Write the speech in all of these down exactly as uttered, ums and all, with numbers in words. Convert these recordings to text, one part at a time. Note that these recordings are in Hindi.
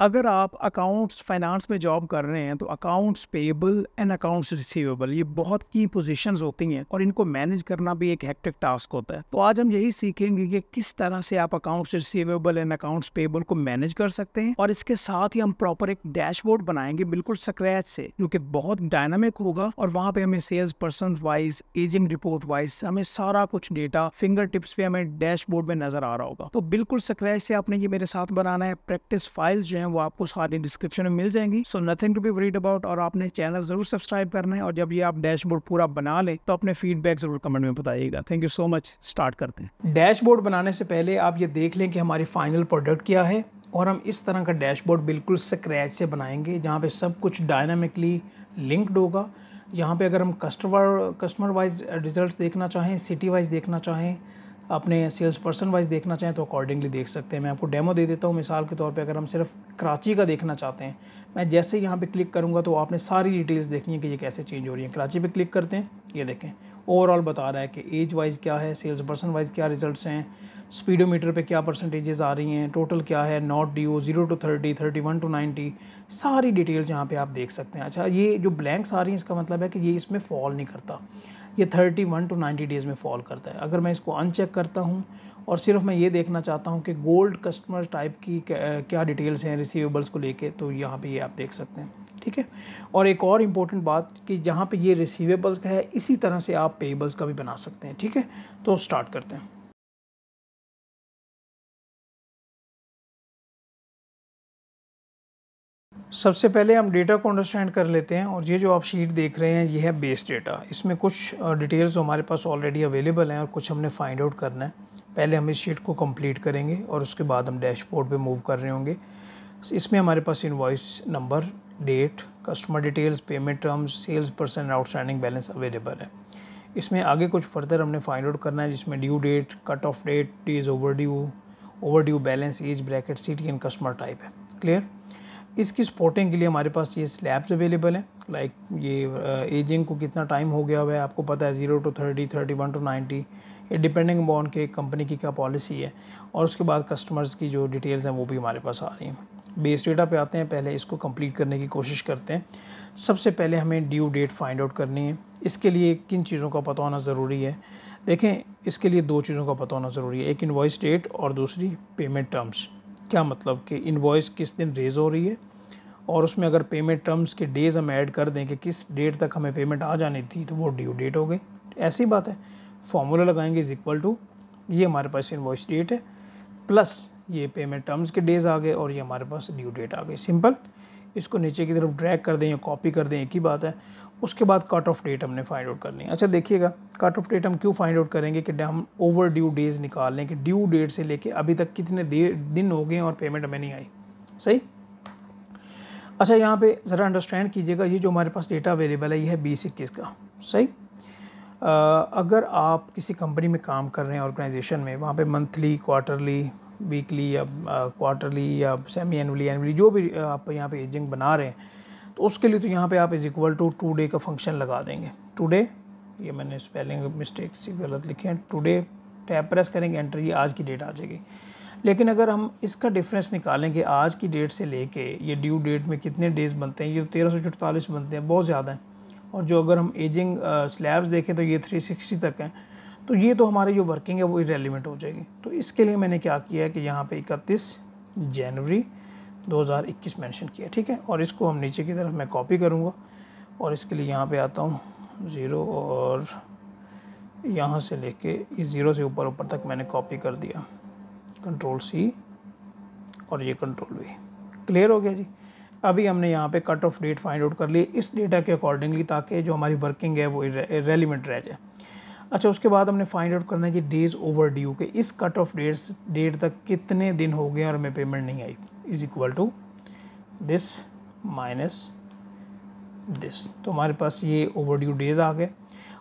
अगर आप अकाउंट्स फाइनेंस में जॉब कर रहे हैं तो accounts payable and accounts receivable ये बहुत की पोजीशंस होती हैं और इनको मैनेज करना भी एक हेक्टिक टास्क होता है। तो आज हम यही सीखेंगे कि किस तरह से आप accounts receivable and accounts payable को मैनेज कर सकते हैं और इसके साथ ही हम प्रॉपर एक डैशबोर्ड बनाएंगे बिल्कुल स्क्रैच से, जो कि बहुत डायनामिक होगा और वहाँ पे हमें sales person wise, ageing report wise हमें सारा कुछ डेटा फिंगर टिप्स पे हमें डैशबोर्ड में नजर आ रहा होगा। तो बिल्कुल स्क्रैच से आपने ये मेरे साथ बनाना है। प्रैक्टिस फाइल्स जो है वो आपको सारी डिस्क्रिप्शन में मिल जाएंगी। So nothing to be worried about. और आपने चैनल जरूर सब्सक्राइब करना है और जब ये आप डैशबोर्ड पूरा बना ले तो अपने फीडबैक जरूर कमेंट में बताइएगा। Thank you so much. Start करते हैं। डैशबोर्ड बनाने से पहले आप ये देख लें कि हमारी फाइनल प्रोडक्ट क्या है और हम इस तरह का डैशबोर्ड बिल्कुल स्क्रैच से बनाएंगे जहाँ पे सब कुछ डायनामिकली लिंक्ड होगा। यहाँ पे अगर हम कस्टमर कस्टमर वाइज रिजल्ट देखना चाहें, सिटी वाइज देखना चाहें, अपने सेल्स पर्सन वाइज देखना चाहें तो अकॉर्डिंगली देख सकते हैं। मैं आपको डेमो दे देता हूँ। मिसाल के तौर पे अगर हम सिर्फ कराची का देखना चाहते हैं, मैं जैसे यहाँ पे क्लिक करूँगा तो आपने सारी डिटेल्स देखनी है कि ये कैसे चेंज हो रही है। कराची पे क्लिक करते हैं, ये देखें ओवरऑल बता रहा है कि एज वाइज क्या है, सेल्स पर्सन वाइज क्या रिजल्ट्स हैं, स्पीडोमीटर पे क्या परसेंटेजेस आ रही हैं, टोटल क्या है, not due, zero to thirty, thirty one to ninety, सारी डिटेल्स यहाँ पे आप देख सकते हैं। अच्छा, ये जो ब्लैंक्स आ रही हैं इसका मतलब है कि ये इसमें फॉल नहीं करता, ये thirty one to ninety days में फॉल करता है। अगर मैं इसको अनचेक करता हूँ और सिर्फ मैं ये देखना चाहता हूँ कि गोल्ड कस्टमर टाइप की क्या डिटेल्स हैं रिसीवेबल्स को लेके, तो यहाँ पे ये आप देख सकते हैं। ठीक है। और एक और इम्पोर्टेंट बात कि जहाँ पे ये रिसीवेबल्स का है इसी तरह से आप पेएबल्स का भी बना सकते हैं। ठीक है, तो स्टार्ट करते हैं। सबसे पहले हम डेटा को अंडरस्टैंड कर लेते हैं और ये जो आप शीट देख रहे हैं ये है बेस डेटा। इसमें कुछ डिटेल्स हमारे पास ऑलरेडी अवेलेबल हैं और कुछ हमने फाइंड आउट करना है। पहले हम इस शीट को कंप्लीट करेंगे और उसके बाद हम डैशबोर्ड पे मूव कर रहे होंगे। इसमें हमारे पास invoice number, date, customer details, payment terms, sales person and outstanding balance available है। इसमें आगे कुछ फर्दर हमने फाइंड आउट करना है जिसमें due date, cut off date, days over due, over due balance, age bracket, city and customer type है। क्लियर। इसकी सपोर्टिंग के लिए हमारे पास ये स्लैब्स अवेलेबल हैं, लाइक ये एजिंग को कितना टाइम हो गया हुआ है आपको पता है, zero to thirty, thirty one to ninety, ये डिपेंडिंग अपॉन के कंपनी की क्या पॉलिसी है। और उसके बाद कस्टमर्स की जो डिटेल्स हैं वो भी हमारे पास आ रही हैं। बेस डेटा पे आते हैं, पहले इसको कंप्लीट करने की कोशिश करते हैं। सबसे पहले हमें ड्यू डेट फाइंड आउट करनी है। इसके लिए किन चीज़ों का पता होना ज़रूरी है? देखें, इसके लिए दो चीज़ों का पता होना ज़रूरी है, एक इनवॉइस डेट और दूसरी पेमेंट टर्म्स। क्या मतलब कि इनवॉइस किस दिन रेज़ हो रही है और उसमें अगर पेमेंट टर्म्स के डेज़ हम ऐड कर दें कि किस डेट तक हमें पेमेंट आ जानी थी तो वो ड्यू डेट हो गई। ऐसी बात है, फॉर्मूला लगाएंगे इज इक्वल टू, ये हमारे पास इनवॉइस डेट है प्लस ये पेमेंट टर्म्स के डेज़ आ गए और ये हमारे पास ड्यू डेट आ गई। सिंपल। इसको नीचे की तरफ ड्रैग कर दें या कॉपी कर दें, एक ही बात है। उसके बाद कट ऑफ डेट हमने फाइंड आउट करनी है। अच्छा देखिएगा, कट ऑफ डेट हम क्यों फाइंड आउट करेंगे कि हम ओवर ड्यू डेज़ निकाल लें कि ड्यू डेट से लेके अभी तक कितने दिन हो गए और पेमेंट हमें नहीं आई। सही। अच्छा, यहाँ पे ज़रा अंडरस्टैंड कीजिएगा, ये जो हमारे पास डेटा अवेलेबल है ये है बीस इक्कीस का। सही। आ, अगर आप किसी कंपनी में काम कर रहे हैं, ऑर्गेनाइजेशन में, वहाँ पर मंथली, क्वार्टरली, वीकली या क्वार्टरली या सेमी एनुअली, एनुअली जो भी आप यहाँ पे एजिंग बना रहे हैं, तो उसके लिए तो यहाँ पे आप is equal to today का फंक्शन लगा देंगे। टुडे, ये मैंने स्पेलिंग मिस्टेक से गलत लिखे हैं, टुडे टैब प्रेस करेंगे एंटर, ये आज की डेट आ जाएगी। लेकिन अगर हम इसका डिफरेंस निकालें कि आज की डेट से लेके ये ड्यू डेट में कितने डेज़ बनते हैं, ये तेरह सौ अड़तालीस बनते हैं, बहुत ज़्यादा हैं। और जो अगर हम एजिंग स्लैब्स देखें तो ये थ्री सिक्सटी तक हैं, तो ये तो हमारी जो वर्किंग है वो इरेलीवेंट हो जाएगी। तो इसके लिए मैंने क्या किया है कि यहाँ पे इकतीस जनवरी दो हज़ार इक्कीस मेंशन किया। ठीक है। और इसको हम नीचे की तरफ मैं कॉपी करूँगा और इसके लिए यहाँ पे आता हूँ ज़ीरो और यहाँ से लेके इस ज़ीरो से ऊपर ऊपर तक मैंने कॉपी कर दिया, कंट्रोल सी और ये कंट्रोल वी। क्लियर हो गया जी। अभी हमने यहाँ पे cut off date find out कर ली इस डेटा के अकॉर्डिंगली, ताकि जो हमारी वर्किंग है वो इरेलीवेंट रह जाए। अच्छा, उसके बाद हमने फाइंड आउट करना है कि डेज़ ओवर ड्यू के इस कट ऑफ डेट डेट तक कितने दिन हो गए और हमें पेमेंट नहीं आई, is equal to this minus this. तो हमारे पास ये ओवर ड्यू डेज़ आ गए।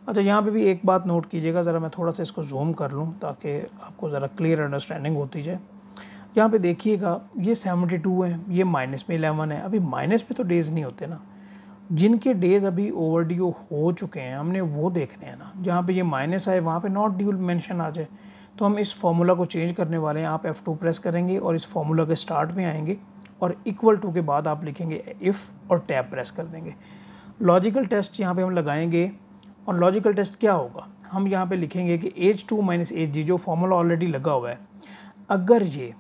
अच्छा, यहाँ पे भी एक बात नोट कीजिएगा, ज़रा मैं थोड़ा सा इसको जूम कर लूँ ताकि आपको ज़रा क्लियर अंडरस्टैंडिंग होती जाए। यहाँ पर देखिएगा, ये सेवेंटी टू है, ये माइनस में इलेवन है। अभी माइनस पे तो डेज़ नहीं होते ना, जिनके डेज़ अभी ओवर ड्यू हो चुके हैं हमने वो देखने हैं ना। जहाँ पे ये माइनस आए वहाँ पे नॉट ड्यू मेंशन आ जाए। तो हम इस फार्मूला को चेंज करने वाले हैं। आप एफ टू प्रेस करेंगे और इस फार्मूला के स्टार्ट में आएंगे और इक्वल टू के बाद आप लिखेंगे इफ़ और टैब प्रेस कर देंगे। लॉजिकल टेस्ट यहाँ पे हम लगाएंगे और लॉजिकल टेस्ट क्या होगा, हम यहाँ पे लिखेंगे कि एज टू माइनस एज जी जो फॉर्मूला ऑलरेडी लगा हुआ है, अगर ये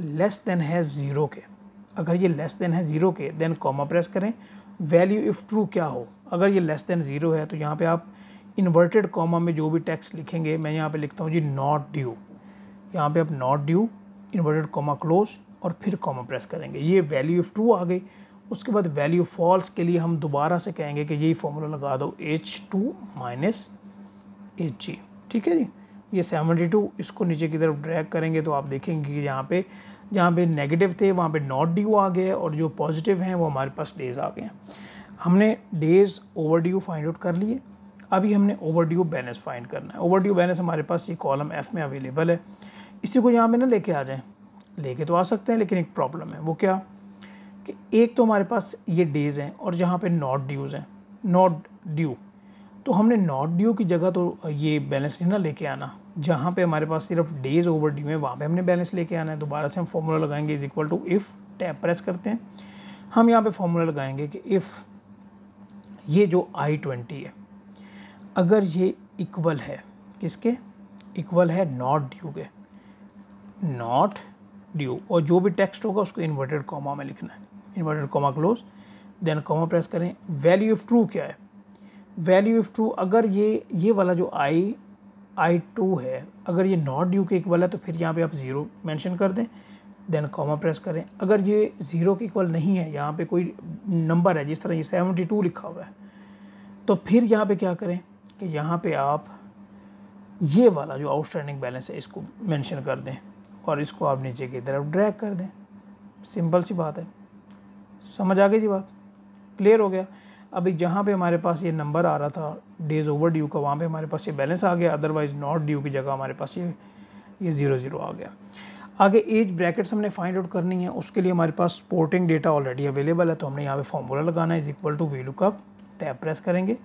लेस देन है ज़ीरो के, अगर ये लेस देन है ज़ीरो के देन कॉमा प्रेस करें, वैल्यू इफ़ ट्रू क्या हो, अगर ये लेस देन ज़ीरो है तो यहाँ पे आप इन्वर्टेड कॉमा में जो भी टेक्स्ट लिखेंगे, मैं यहाँ पे लिखता हूँ जी नॉट ड्यू, यहाँ पे आप not due inverted comma close और फिर कॉमा प्रेस करेंगे, ये वैल्यू इफ़ ट्रू आ गई। उसके बाद वैल्यू फॉल्स के लिए हम दोबारा से कहेंगे कि यही फॉर्मूला लगा दो एच टू माइनस एच जी, ठीक है जी। ये सेवेंटी टू, इसको नीचे की तरफ ड्रैग करेंगे तो आप देखेंगे कि यहाँ पे जहाँ पे नेगेटिव थे वहाँ पे नॉट ड्यू आ गए और जो पॉजिटिव हैं वो हमारे पास डेज़ आ गए हैं। हमने days over due find out कर लिए, अभी हमने ओवर ड्यू बैलेंस फाइंड करना है। ओवर ड्यू बैलेंस हमारे पास ये कॉलम एफ़ में अवेलेबल है, इसी को यहाँ पे ना लेके आ जाएँ, लेके तो आ सकते हैं लेकिन एक प्रॉब्लम है, वो क्या कि एक तो हमारे पास ये डेज़ हैं और जहाँ पे नॉट ड्यूज़ हैं, नॉट ड्यू, तो हमने नॉट ड्यू की जगह तो ये बैलेंस नहीं ना लेके आना, जहाँ पे हमारे पास सिर्फ डेज़ ओवर ड्यू है वहाँ पे हमने बैलेंस लेके आना है। दोबारा से हम फॉर्मूला लगाएंगे is equal to if, tab press करते हैं, हम यहाँ पे फॉर्मूला लगाएंगे कि इफ़ ये जो आई ट्वेंटी है अगर ये इक्वल है किसके, इक्वल है नॉट ड्यू के, नॉट ड्यू, और जो भी टेक्स्ट होगा उसको इन्वर्टेड कॉमा में लिखना है, inverted comma close then comma press करें, वैल्यू इफ़ ट्रू क्या है, वैल्यू इफ़ ट्रू अगर ये ये वाला जो आई आई टू है अगर ये नॉट ड्यू के इक्वल है तो फिर यहाँ पे आप ज़ीरो मेंशन कर दें देन कॉमा प्रेस करें। अगर ये ज़ीरो के इक्वल नहीं है, यहाँ पे कोई नंबर है जिस तरह ये सेवेंटी टू लिखा हुआ है, तो फिर यहाँ पे क्या करें कि यहाँ पे आप ये वाला जो आउटस्टैंडिंग बैलेंस है इसको मेंशन कर दें और इसको आप नीचे की तरफ ड्रैग कर दें, सिंपल सी बात है। समझ आ गई जी, बात क्लियर हो गया। अभी जहाँ पे हमारे पास ये नंबर आ रहा था डेज़ ओवर ड्यू का, वहाँ पे हमारे पास ये बैलेंस आ गया, अदरवाइज़ नॉट ड्यू की जगह हमारे पास ये ये ज़ीरो ज़ीरो आ गया। आगे एज ब्रैकेट्स हमने फाइंड आउट करनी है, उसके लिए हमारे पास सपोर्टिंग डेटा ऑलरेडी अवेलेबल है, तो हमने यहाँ पे फॉर्मूला लगाना है is equal to V lookup, tab press करेंगे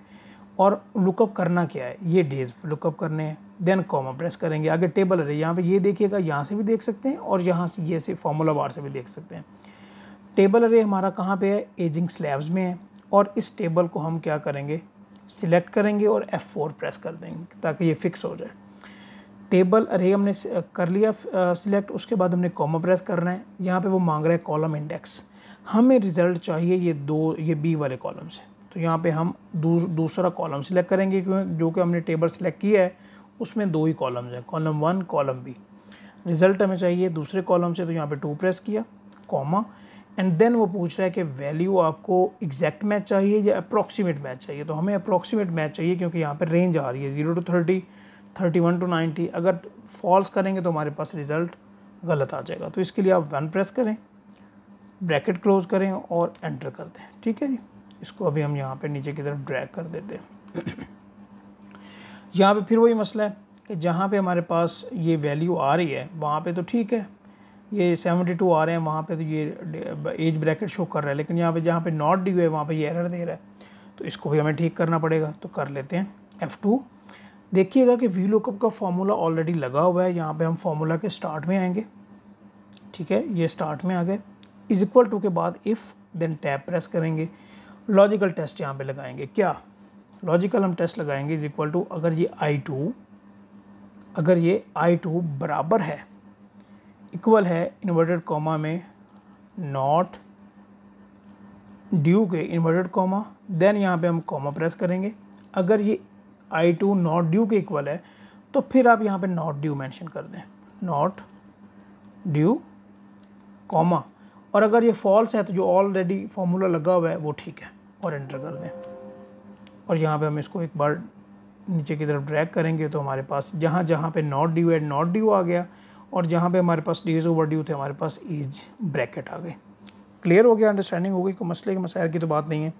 और लुकअप करना क्या है, ये डेज लुकअप करने हैं, देन कॉमा प्रेस करेंगे। आगे टेबल है, यहाँ पे ये देखिएगा, यहाँ से भी देख सकते हैं और यहाँ से ये से फार्मूला बार से भी देख सकते हैं। टेबल अरे हमारा कहाँ पे है, एजिंग स्लैब्स में है, और इस टेबल को हम क्या करेंगे, सिलेक्ट करेंगे और एफ फोर प्रेस कर देंगे ताकि ये फिक्स हो जाए। टेबल अरे हमने कर लिया सिलेक्ट, उसके बाद हमने कॉमा प्रेस करना है, यहाँ पे वो मांग रहा है कॉलम इंडेक्स, हमें रिज़ल्ट चाहिए ये दो ये बी वाले कॉलम से, तो यहाँ पे हम दूस, दूसरा कॉलम सिलेक्ट करेंगे क्योंकि जो कि हमने टेबल सेलेक्ट किया है उसमें दो ही कॉलम्स हैं, column one column B. Result हमें चाहिए दूसरे कॉलम से, तो यहाँ पे टू प्रेस किया कॉमा, एंड देन वो पूछ रहा है कि वैल्यू आपको एग्जैक्ट मैच चाहिए या अप्रॉक्सीमेट मैच चाहिए, तो हमें अप्रॉक्सीमेट मैच चाहिए क्योंकि यहाँ पर रेंज आ रही है zero to thirty, thirty one to ninety, अगर फॉल्स करेंगे तो हमारे पास रिज़ल्ट गलत आ जाएगा। तो इसके लिए आप वन प्रेस करें, ब्रैकेट क्लोज करें और एंटर कर दें, ठीक है जी। इसको अभी हम यहाँ पे नीचे की तरफ ड्रैग कर देते हैं। यहाँ पे फिर वही मसला है कि जहाँ पे हमारे पास ये वैल्यू आ रही है वहाँ पे तो ठीक है, ये सेवेंटी टू आ रहे हैं वहाँ पे तो ये एज ब्रैकेट शो कर रहा है, लेकिन यहाँ पे जहाँ पे नॉट ड्यू है वहाँ पे ये एरर दे रहा है, तो इसको भी हमें ठीक करना पड़ेगा। तो कर लेते हैं एफ टू, देखिएगा कि वी लुकअप का फॉर्मूला ऑलरेडी लगा हुआ है, यहाँ पर हम फार्मूला के स्टार्ट में आएँगे, ठीक है, ये स्टार्ट में आ गए। इज इक्वल टू के बाद इफ़ देन टैब प्रेस करेंगे, लॉजिकल टेस्ट यहाँ पे लगाएंगे, क्या लॉजिकल हम टेस्ट लगाएंगे इज इक्वल टू अगर ये आई टू अगर ये आई टू बराबर है इक्वल है इन्वर्टेड कॉमा में नॉट ड्यू के इन्वर्टेड कॉमा, देन यहाँ पे हम कॉमा प्रेस करेंगे, अगर ये आई टू नॉट ड्यू के इक्वल है तो फिर आप यहाँ पे नॉट ड्यू मेंशन कर दें, नॉट ड्यू कॉमा, और अगर ये फॉल्स है तो जो ऑलरेडी फार्मूला लगा हुआ है वो ठीक है, और एंटर कर दें। और यहाँ पे हम इसको एक बार नीचे की तरफ ड्रैग करेंगे तो हमारे पास जहाँ जहाँ पे नॉट ड्यू है नॉट ड्यू आ गया, और जहाँ पे हमारे पास डेज ओवर ड्यू थे हमारे पास एज ब्रैकेट आ गए। क्लियर हो गया, अंडरस्टैंडिंग हो गई, कोई मसले के मसाइल की तो बात नहीं है।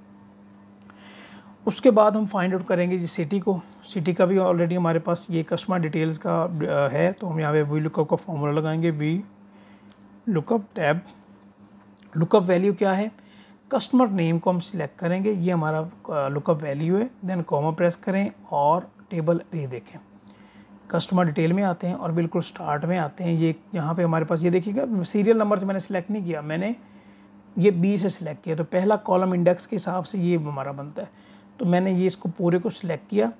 उसके बाद हम फाइंड आउट करेंगे जी सिटी को, सिटी का भी ऑलरेडी हमारे पास ये कस्टमर डिटेल्स का है, तो हम यहाँ पे वी लुकअप का फॉर्मूला लगाएंगे, V lookup tab, lookup value क्या है, कस्टमर नेम को हम सिलेक्ट करेंगे, ये हमारा लुकअप वैल्यू है, देन कॉमा प्रेस करें और टेबल रे देखें, कस्टमर डिटेल में आते हैं और बिल्कुल स्टार्ट में आते हैं। ये यहाँ पे हमारे पास ये देखिएगा, सीरियल नंबर से मैंने सिलेक्ट नहीं किया, मैंने ये बी से सिलेक्ट किया तो पहला कॉलम इंडेक्स के हिसाब से ये हमारा बनता है। तो मैंने ये इसको पूरे को सिलेक्ट किया,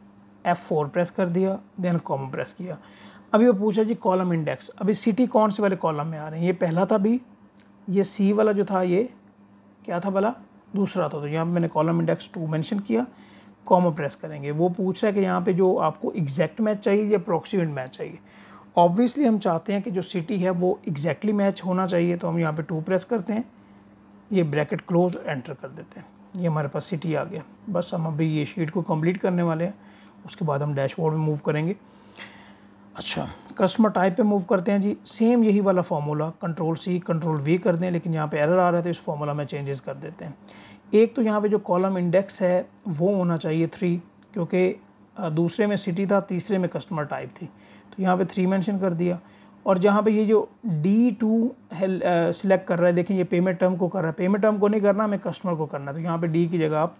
एफ फोर प्रेस कर दिया, देन कॉमा प्रेस किया। अभी वो पूछा जी कॉलम इंडेक्स, अभी सिटी कौन से वाले कॉलम में आ रहे हैं। ये पहला था बी, ये सी वाला जो था ये क्या था भला, दूसरा था। तो यहाँ पर मैंने कॉलम इंडेक्स टू मेंशन किया, कॉमा प्रेस करेंगे। वो पूछ रहा है कि यहाँ पे जो आपको एग्जैक्ट मैच चाहिए या अप्रॉक्सीमेट मैच चाहिए। ऑब्वियसली हम चाहते हैं कि जो सिटी है वो एग्जैक्टली मैच होना चाहिए, तो हम यहाँ पे टू प्रेस करते हैं, ये ब्रैकेट क्लोज एंटर कर देते हैं। ये हमारे पास सिटी आ गया। बस हम अभी ये शीट को कंप्लीट करने वाले हैं, उसके बाद हम डैशबोर्ड में मूव करेंगे। अच्छा, कस्टमर टाइप पे मूव करते हैं जी। सेम यही वाला formula control C control V कर दें, लेकिन यहाँ पे एरर आ रहा है तो इस फार्मूला में चेंजेस कर देते हैं। एक तो यहाँ पे जो कॉलम इंडेक्स है वो होना चाहिए थ्री, क्योंकि दूसरे में सिटी था, तीसरे में कस्टमर टाइप थी, तो यहाँ पे थ्री मेंशन कर दिया। और जहाँ पे ये जो डी टू है सिलेक्ट कर रहा है, देखिए ये पेमेंट टर्म को कर रहा है, पेमेंट टर्म को नहीं करना, हमें कस्टमर को करना है। तो यहाँ पे डी की जगह आप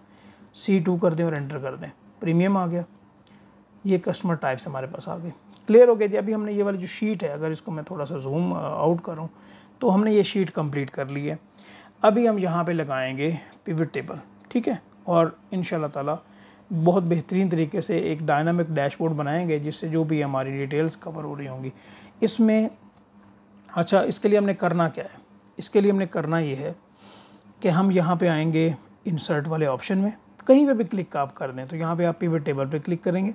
सी टू कर दें और एंटर कर दें, प्रीमियम आ गया। ये कस्टमर टाइप्स हमारे पास आ गए। क्लियर हो गया जी। अभी हमने ये वाली जो शीट है, अगर इसको मैं थोड़ा सा जूम आउट करूँ तो हमने ये शीट कंप्लीट कर ली है। अभी हम यहाँ पे लगाएंगे पिवट टेबल, ठीक है, और इंशाल्लाह ताला बहुत बेहतरीन तरीके से एक डायनामिक डैशबोर्ड बनाएंगे जिससे जो भी हमारी डिटेल्स कवर हो रही होंगी इसमें। अच्छा, इसके लिए हमने करना क्या है, इसके लिए हमने करना ये है कि हम यहाँ पे आएंगे इंसर्ट वाले ऑप्शन में, कहीं पे भी क्लिक आप कर दें। तो यहाँ पे आप पिवट टेबल पे क्लिक करेंगे,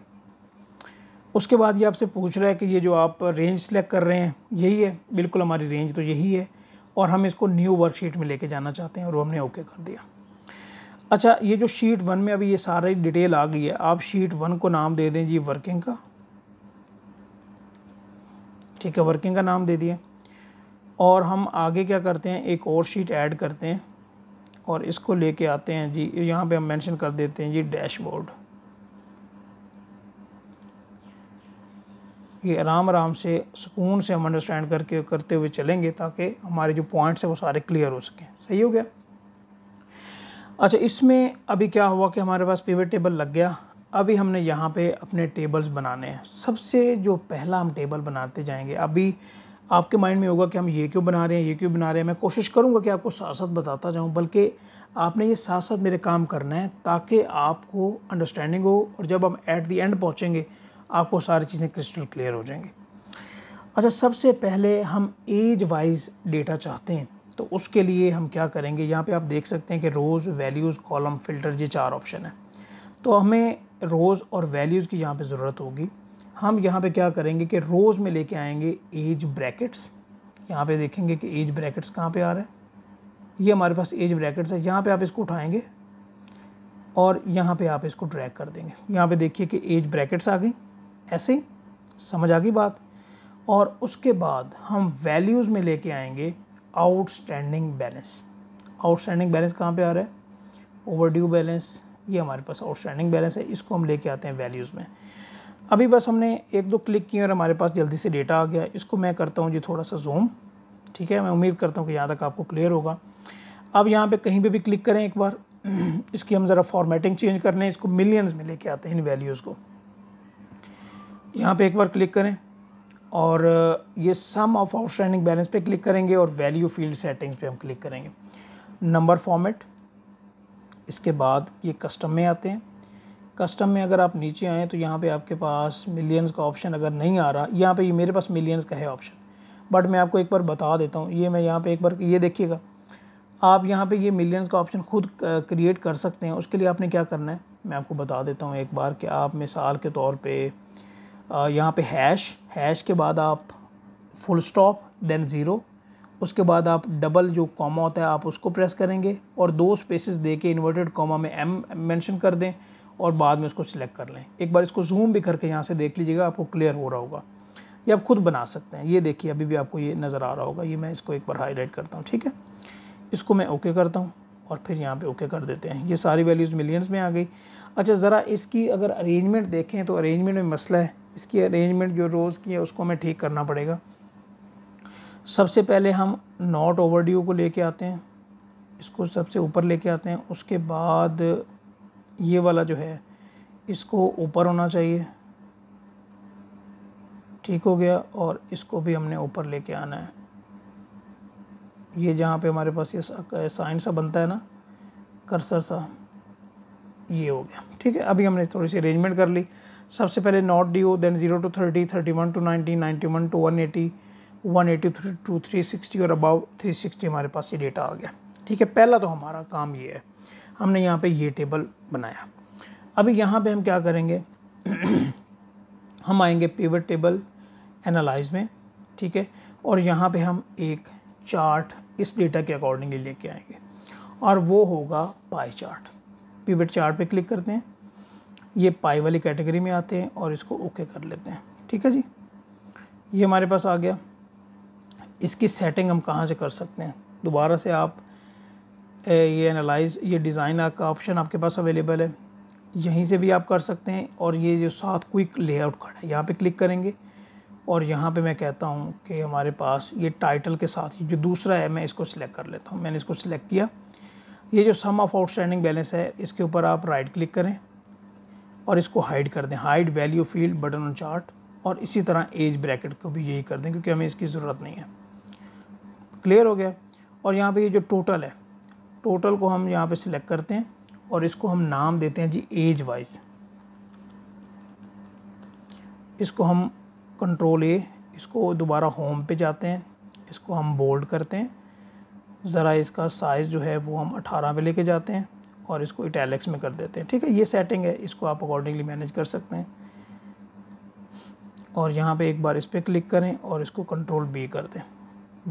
उसके बाद ये आपसे पूछ रहा है कि ये जो आप रेंज सेलेक्ट कर रहे हैं यही है, बिल्कुल हमारी रेंज तो यही है, और हम इसको न्यू वर्कशीट में लेके जाना चाहते हैं, और हमने ओके कर दिया। अच्छा, ये जो शीट वन में अभी ये सारी डिटेल आ गई है, आप शीट वन को नाम दे दें जी वर्किंग का, ठीक है, वर्किंग का नाम दे दिए। और हम आगे क्या करते हैं, एक और शीट ऐड करते हैं और इसको लेके आते हैं जी, यहाँ पे हम मेंशन कर देते हैं जी डैशबोर्ड। ये आराम आराम से सुकून से हम अंडरस्टैंड करके करते हुए चलेंगे ताकि हमारे जो पॉइंट्स हैं वो सारे क्लियर हो सकें। सही हो गया। अच्छा, इसमें अभी क्या हुआ कि हमारे पास पिवट टेबल लग गया। अभी हमने यहाँ पे अपने टेबल्स बनाने हैं। सबसे जो पहला हम टेबल बनाते जाएंगे, अभी आपके माइंड में होगा कि हम ये क्यों बना रहे हैं, ये क्यों बना रहे हैं। मैं कोशिश करूँगा कि आपको साथ साथ बताता जाऊँ, बल्कि आपने ये साथ साथ मेरे काम करना है ताकि आपको अंडरस्टैंडिंग हो, और जब हम एट दी एंड पहुँचेंगे आपको सारी चीज़ें क्रिस्टल क्लियर हो जाएंगी। अच्छा, सबसे पहले हम एज वाइज डेटा चाहते हैं, तो उसके लिए हम क्या करेंगे, यहाँ पे आप देख सकते हैं कि रोज़ वैल्यूज़ कॉलम फिल्टर, ये चार ऑप्शन है। तो हमें रोज़ और वैल्यूज़ की यहाँ पे ज़रूरत होगी। हम यहाँ पे क्या करेंगे कि रोज़ में लेके आएंगे एज ब्रैकेट्स। यहाँ पे देखेंगे कि एज ब्रैकेट्स कहाँ पे आ रहे हैं, ये हमारे पास एज ब्रैकेट्स है। यहाँ पर आप इसको उठाएँगे और यहाँ पर आप इसको ड्रैग कर देंगे। यहाँ पर देखिए कि एज ब्रैकेट्स आ गई, ऐसे समझ आ गई बात। और उसके बाद हम वैल्यूज़ में लेके आएंगे आउटस्टैंडिंग बैलेंस। आउटस्टैंडिंग बैलेंस कहाँ पे आ रहा है, ओवरड्यू बैलेंस, ये हमारे पास आउटस्टैंडिंग बैलेंस है, इसको हम लेके आते हैं वैल्यूज़ में। अभी बस हमने एक दो क्लिक किए और हमारे पास जल्दी से डेटा आ गया। इसको मैं करता हूँ जी थोड़ा सा जूम, ठीक है। मैं उम्मीद करता हूँ कि यहाँ तक आपको क्लियर होगा। अब यहाँ पर कहीं पर भी क्लिक करें एक बार, इसकी हम ज़रा फॉर्मेटिंग चेंज कर लें, इसको मिलियंस में लेके आते हैं इन वैल्यूज़ को। यहाँ पे एक बार क्लिक करें और ये सम ऑफ आउटस्टैंडिंग बैलेंस पे क्लिक करेंगे और वैल्यू फील्ड सेटिंग्स पे हम क्लिक करेंगे। नंबर फॉर्मेट, इसके बाद ये कस्टम में आते हैं। कस्टम में अगर आप नीचे आएँ तो यहाँ पे आपके पास मिलियंस का ऑप्शन अगर नहीं आ रहा, यहाँ पे मेरे पास मिलियंस का है ऑप्शन, बट मैं आपको एक बार बता देता हूँ। ये मैं यहाँ पर एक बार ये देखिएगा, आप यहाँ पर ये मिलियंस का ऑप्शन खुद क्रिएट कर सकते हैं। उसके लिए आपने क्या करना है मैं आपको बता देता हूँ एक बार, कि आप मिसाल के तौर पर यहाँ पे हैश, हैश के बाद आप फुल स्टॉप, देन ज़ीरो, उसके बाद आप डबल जो कॉमा होता है आप उसको प्रेस करेंगे और दो स्पेसेस देके इन्वर्टेड कॉमा में एम मेंशन कर दें और बाद में उसको सिलेक्ट कर लें। एक बार इसको जूम भी करके यहाँ से देख लीजिएगा, आपको क्लियर हो रहा होगा। ये आप खुद बना सकते हैं। ये देखिए अभी भी आपको ये नज़र आ रहा होगा। ये मैं इसको एक बार हाईलाइट करता हूँ, ठीक है। इसको मैं ओके करता हूँ और फिर यहाँ पर ओके कर देते हैं। ये सारी वैल्यूज़ मिलियंस में आ गई। अच्छा, ज़रा इसकी अगर अरेंजमेंट देखें तो अरेंजमेंट में मसला है। इसकी अरेंजमेंट जो रोज़ की है उसको हमें ठीक करना पड़ेगा। सबसे पहले हम नॉट ओवरड्यू को लेके आते हैं, इसको सबसे ऊपर लेके आते हैं। उसके बाद ये वाला जो है इसको ऊपर होना चाहिए, ठीक हो गया। और इसको भी हमने ऊपर लेके आना है, ये जहाँ पे हमारे पास ये साइन सा बनता है ना, कर्सर सा, ये हो गया। ठीक है, अभी हमने थोड़ी सी अरेंजमेंट कर ली। सबसे पहले not D O, then zero to thirty, thirty one to ninety, ninety one to one eighty, one eighty three to three sixty और अबाव थ्री सिक्सटी हमारे पास ये डेटा आ गया। ठीक है, पहला तो हमारा काम ये है, हमने यहाँ पे ये टेबल बनाया। अभी यहाँ पे हम क्या करेंगे, हम आएंगे पिवट टेबल एनालाइज में, ठीक है, और यहाँ पे हम एक चार्ट इस डेटा के अकॉर्डिंगली लेके आएंगे और वो होगा पाई चार्ट। पिवट चार्ट पे क्लिक करते हैं, ये पाई वाली कैटेगरी में आते हैं और इसको ओके कर लेते हैं। ठीक है जी, ये हमारे पास आ गया। इसकी सेटिंग हम कहाँ से कर सकते हैं, दोबारा से आप ये एनालाइज, ये डिज़ाइन का ऑप्शन आपके पास अवेलेबल है, यहीं से भी आप कर सकते हैं। और ये जो साथ क्विक लेआउट खड़ा है, यहाँ पे क्लिक करेंगे और यहाँ पे मैं कहता हूँ कि हमारे पास ये टाइटल के साथ ही जो दूसरा है, मैं इसको सिलेक्ट कर लेता हूँ। मैंने इसको सिलेक्ट किया। ये जो सम ऑफ आउटस्टैंडिंग बैलेंस है, इसके ऊपर आप राइट क्लिक करें और इसको हाइड कर दें, hide value field button on chart. और इसी तरह एज ब्रैकेट को भी यही कर दें क्योंकि हमें इसकी ज़रूरत नहीं है। क्लियर हो गया। और यहाँ पे ये जो टोटल है, टोटल को हम यहाँ पे सिलेक्ट करते हैं और इसको हम नाम देते हैं जी एज वाइज। इसको हम कंट्रोल ए, इसको दोबारा होम पे जाते हैं, इसको हम बोल्ड करते हैं, ज़रा इसका साइज़ जो है वो हम अठारह पे लेके जाते हैं और इसको इटैलिक्स में कर देते हैं। ठीक है, ये सेटिंग है, इसको आप अकॉर्डिंगली मैनेज कर सकते हैं। और यहाँ पे एक बार इस पर क्लिक करें और इसको कंट्रोल बी कर दें,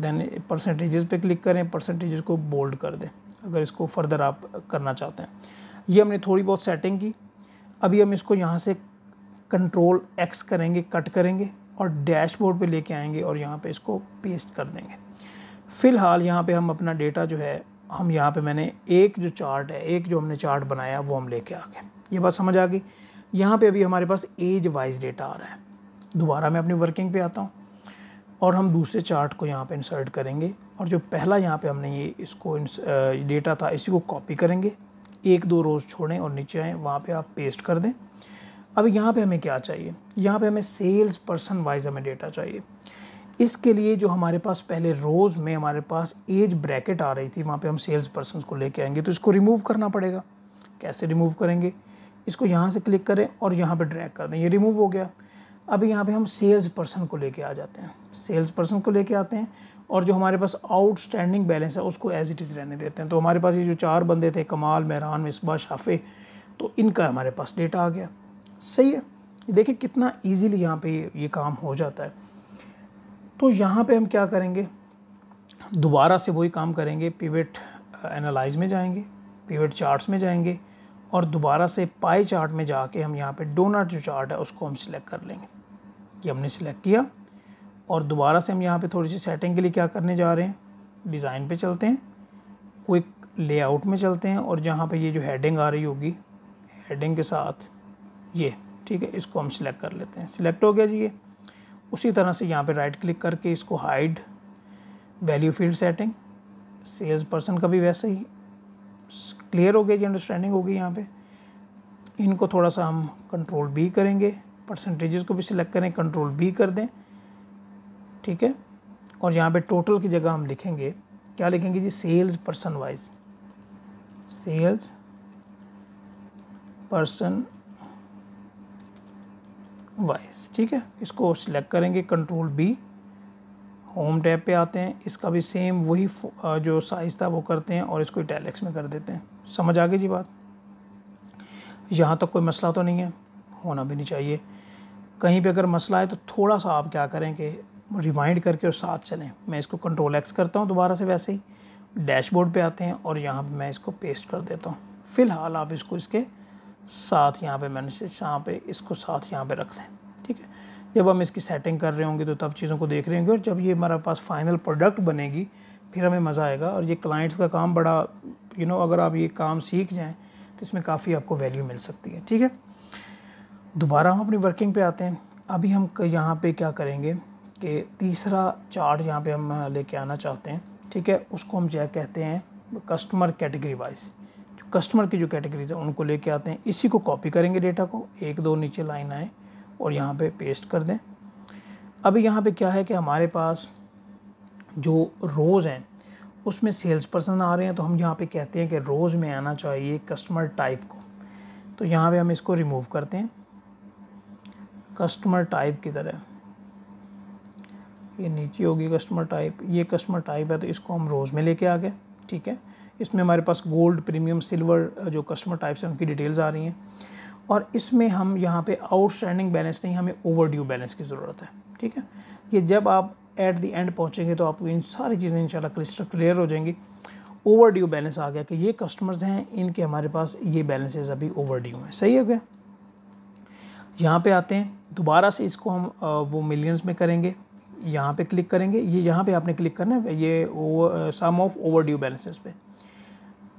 देन परसेंटेजेस पे क्लिक करें, परसेंटेजेस को बोल्ड कर दें अगर इसको फर्दर आप करना चाहते हैं। ये हमने थोड़ी बहुत सेटिंग की। अभी हम इसको यहाँ से कंट्रोल एक्स करेंगे, कट करेंगे और डैशबोर्ड पे लेके आएंगे और यहाँ पे इसको पेस्ट कर देंगे। फ़िलहाल यहाँ पे हम अपना डेटा जो है, हम यहाँ पे मैंने एक जो चार्ट है, एक जो हमने चार्ट बनाया वो हम लेके आ गए। ये बात समझ आ गई। यहाँ पे अभी हमारे पास एज वाइज डेटा आ रहा है। दोबारा मैं अपनी वर्किंग पे आता हूँ और हम दूसरे चार्ट को यहाँ पे इंसर्ट करेंगे और जो पहला यहाँ पे हमने ये इसको डेटा था, इसी को कॉपी करेंगे, एक दो रोज़ छोड़ें और नीचे आएँ, वहाँ पे आप पेस्ट कर दें। अब यहाँ पे हमें क्या चाहिए, यहाँ पे हमें सेल्स पर्सन वाइज हमें डेटा चाहिए। इसके लिए जो हमारे पास पहले रोज़ में हमारे पास एज ब्रैकेट आ रही थी, वहाँ पे हम सेल्स पर्सन को लेके आएंगे, तो इसको रिमूव करना पड़ेगा। कैसे रिमूव करेंगे, इसको यहाँ से क्लिक करें और यहाँ पर ड्रैग कर दें, ये रिमूव हो गया। अभी यहाँ पे हम सेल्स पर्सन को लेके आ जाते हैं, सेल्स पर्सन को लेके आते हैं और जो हमारे पास आउटस्टैंडिंग बैलेंस है उसको एज इट इज़ रहने देते हैं। तो हमारे पास ये जो चार बंदे थे, कमाल, मेहरान, मिसबा, शाफे, तो इनका हमारे पास डेटा आ गया। सही है, देखिए कितना इजीली यहाँ पे ये काम हो जाता है। तो यहाँ पे हम क्या करेंगे, दोबारा से वही काम करेंगे, पिवट एनालाइज में जाएंगे, पिवट चार्ट्स में जाएंगे और दोबारा से पाई चार्ट में जाके हम यहाँ पे डोनट जो चार्ट है उसको हम सिलेक्ट कर लेंगे। ये हमने सिलेक्ट किया और दोबारा से हम यहाँ पे थोड़ी सी सेटिंग के लिए क्या करने जा रहे हैं, डिज़ाइन पे चलते हैं, क्विक लेआउट में चलते हैं और जहाँ पे ये जो हेडिंग आ रही होगी, हेडिंग के साथ ये, ठीक है, इसको हम सिलेक्ट कर लेते हैं। सिलेक्ट हो गया जी ये। उसी तरह से यहाँ पे राइट क्लिक करके इसको hide value field setting, sales person का भी वैसे ही। क्लियर हो गया जी, अंडरस्टैंडिंग होगी यहाँ पे। इनको थोड़ा सा हम कंट्रोल बी करेंगे, परसेंटेजेस को भी सिलेक्ट करें, कंट्रोल बी कर दें, ठीक है। और यहाँ पे टोटल की जगह हम लिखेंगे, क्या लिखेंगे जी, sales person wise, sales person wise, ठीक है। इसको सिलेक्ट करेंगे, कंट्रोल बी, होम टैब पे आते हैं, इसका भी सेम वही जो साइज़ था वो करते हैं और इसको इटैलिक्स में कर देते हैं। समझ आ गई जी बात। यहाँ तक कोई मसला तो नहीं है, होना भी नहीं चाहिए। कहीं पे अगर मसला है तो थोड़ा सा आप क्या करें कि रिमाइंड करके और साथ चलें। मैं इसको कंट्रोल एक्स करता हूँ, दोबारा से वैसे ही डैशबोर्ड पे आते हैं और यहाँ पे मैं इसको पेस्ट कर देता हूँ। फ़िलहाल आप इसको इसके साथ यहाँ पे मैंने यहाँ पे इसको साथ यहाँ पे रख दें, ठीक है। जब हम इसकी सेटिंग कर रहे होंगे तो तब चीज़ों को देख रहे होंगे और जब ये हमारे पास फाइनल प्रोडक्ट बनेगी फिर हमें मज़ा आएगा। और ये क्लाइंट्स का काम बड़ा, यू नो, अगर आप ये काम सीख जाएँ तो इसमें काफ़ी आपको वैल्यू मिल सकती है, ठीक है। दोबारा हम अपनी वर्किंग पे आते हैं। अभी हम यहाँ पे क्या करेंगे कि तीसरा चार्ट यहाँ पे हम लेके आना चाहते हैं, ठीक है। उसको हम क्या कहते हैं, कस्टमर कैटेगरी वाइज, कस्टमर की जो कैटेगरीज है उनको लेके आते हैं। इसी को कॉपी करेंगे डेटा को, एक दो नीचे लाइन आए और यहाँ पे पेस्ट कर दें। अभी यहाँ पे क्या है कि हमारे पास जो रोज़ हैं उसमें सेल्स पर्सन आ रहे हैं तो हम यहाँ पे कहते हैं कि रोज़ में आना चाहिए कस्टमर टाइप को, तो यहाँ पे हम इसको रिमूव करते हैं कस्टमर टाइप की तरह। ये नीचे होगी कस्टमर टाइप, ये कस्टमर टाइप है तो इसको हम रोज़ में लेके आ गए। ठीक है, इसमें हमारे पास गोल्ड, प्रीमियम, सिल्वर जो कस्टमर टाइप्स हैं उनकी डिटेल्स आ रही हैं। और इसमें हम यहाँ पे आउटस्टैंडिंग बैलेंस नहीं, हमें ओवरड्यू बैलेंस की ज़रूरत है। ठीक है, ये जब आप एट दी एंड पहुँचेंगे तो आपको इन सारी चीज़ें इंशाल्लाह क्लिस्टर क्लियर हो जाएंगी। ओवरड्यू बैलेंस आ गया कि ये कस्टमर्स हैं, इनके हमारे पास ये बैलेंसेस अभी ओवरड्यू हैं। सही हो गया। यहाँ पे आते हैं, दोबारा से इसको हम वो मिलियंस में करेंगे, यहाँ पे क्लिक करेंगे, ये यहाँ पे आपने क्लिक करना है, ये सम ऑफ ओवरड्यू बैलेंसेस पे।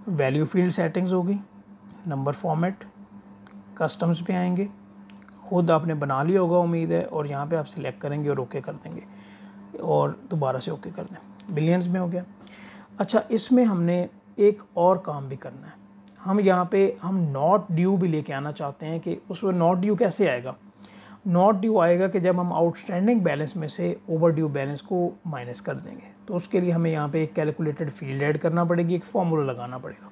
वैल्यू फील्ड सेटिंग्स होगी, नंबर फॉर्मेट, कस्टम्स पे आएंगे, खुद आपने बना लिया होगा उम्मीद है, और यहाँ पे आप सिलेक्ट करेंगे और ओके कर देंगे, और दोबारा से ओके कर दें। बिलियंस में हो गया। अच्छा, इसमें हमने एक और काम भी करना है, हम यहाँ पे हम नॉट ड्यू भी लेके आना चाहते हैं। कि उसमें नॉट ड्यू कैसे आएगा? नॉट ड्यू आएगा कि जब हम आउटस्टैंडिंग बैलेंस में से ओवर ड्यू बैलेंस को माइनस कर देंगे, तो उसके लिए हमें यहाँ पे एक कैलकुलेटेड फील्ड ऐड करना पड़ेगी, एक फार्मूला लगाना पड़ेगा।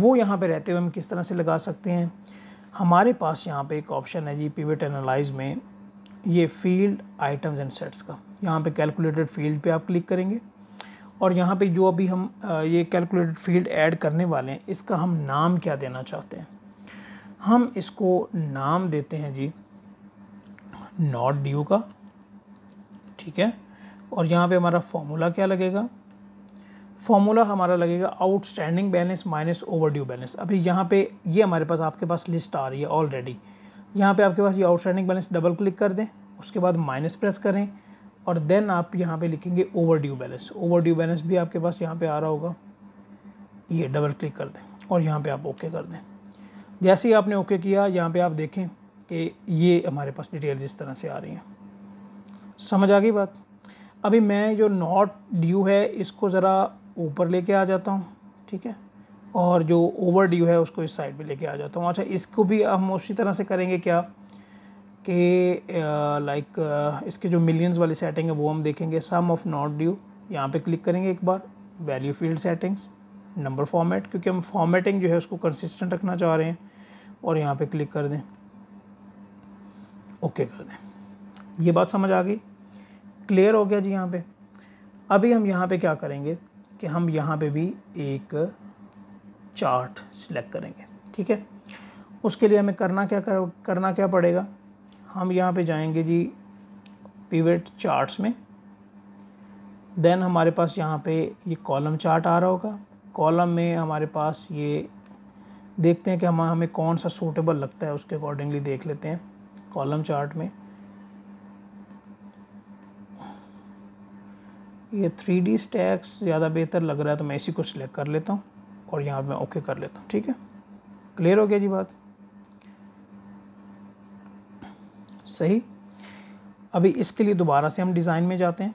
वो यहाँ पे रहते हुए हम किस तरह से लगा सकते हैं? हमारे पास यहाँ पे एक ऑप्शन है जी पिवट एनालाइज में, ये फील्ड आइटम्स एंड सेट्स का। यहाँ पर कैलकुलेटेड फील्ड पर आप क्लिक करेंगे और यहाँ पे जो अभी हम ये कैलकुलेटेड फील्ड ऐड करने वाले हैं, इसका हम नाम क्या देना चाहते हैं? हम इसको नाम देते हैं जी नॉट ड्यू का। ठीक है, और यहाँ पे हमारा फॉर्मूला क्या लगेगा? फॉर्मूला हमारा लगेगा outstanding balance minus overdue balance. अभी यहाँ पे ये हमारे पास आपके पास लिस्ट आ रही है ऑलरेडी, यहाँ पे आपके पास ये आउटस्टैंडिंग बैलेंस, डबल क्लिक कर दें, उसके बाद माइनस प्रेस करें और देन आप यहाँ पे लिखेंगे ओवरड्यू बैलेंस। ओवरड्यू बैलेंस भी आपके पास यहाँ पे आ रहा होगा, ये डबल क्लिक कर दें और यहाँ पे आप ओके कर दें। जैसे ही आपने ओके किया, यहाँ पे आप देखें कि ये हमारे पास डिटेल्स इस तरह से आ रही हैं। समझ आ गई बात? अभी मैं जो नॉट ड्यू है इसको ज़रा ऊपर लेके आ जाता हूँ, ठीक है, और जो ओवरड्यू है उसको इस साइड पर लेके आ जाता हूँ। अच्छा, इसको भी हम उसी तरह से करेंगे क्या कि लाइक इसके जो मिलियंस वाली सेटिंग है वो हम देखेंगे। सम ऑफ नॉट ड्यू, यहाँ पे क्लिक करेंगे एक बार, value field settings, number format, क्योंकि हम फॉर्मेटिंग जो है उसको कंसिस्टेंट रखना चाह रहे हैं, और यहाँ पे क्लिक कर दें, ओके कर दें। ये बात समझ आ गई, क्लियर हो गया जी। यहाँ पे अभी हम यहाँ पे क्या करेंगे कि हम यहाँ पे भी एक चार्ट सिलेक्ट करेंगे। ठीक है, उसके लिए हमें करना क्या कर, करना क्या पड़ेगा? हम यहाँ पे जाएंगे जी पिवट चार्ट्स में, देन हमारे पास यहाँ पे ये कॉलम चार्ट आ रहा होगा। कॉलम में हमारे पास ये देखते हैं कि हम हमें कौन सा सूटेबल लगता है, उसके अकॉर्डिंगली देख लेते हैं। कॉलम चार्ट में ये थ्री डी स्टैक्स ज़्यादा बेहतर लग रहा है, तो मैं इसी को सिलेक्ट कर लेता हूँ और यहाँ पे मैं ओके कर लेता हूँ। ठीक है, क्लियर हो गया जी बात। सही, अभी इसके लिए दोबारा से हम डिज़ाइन में जाते हैं,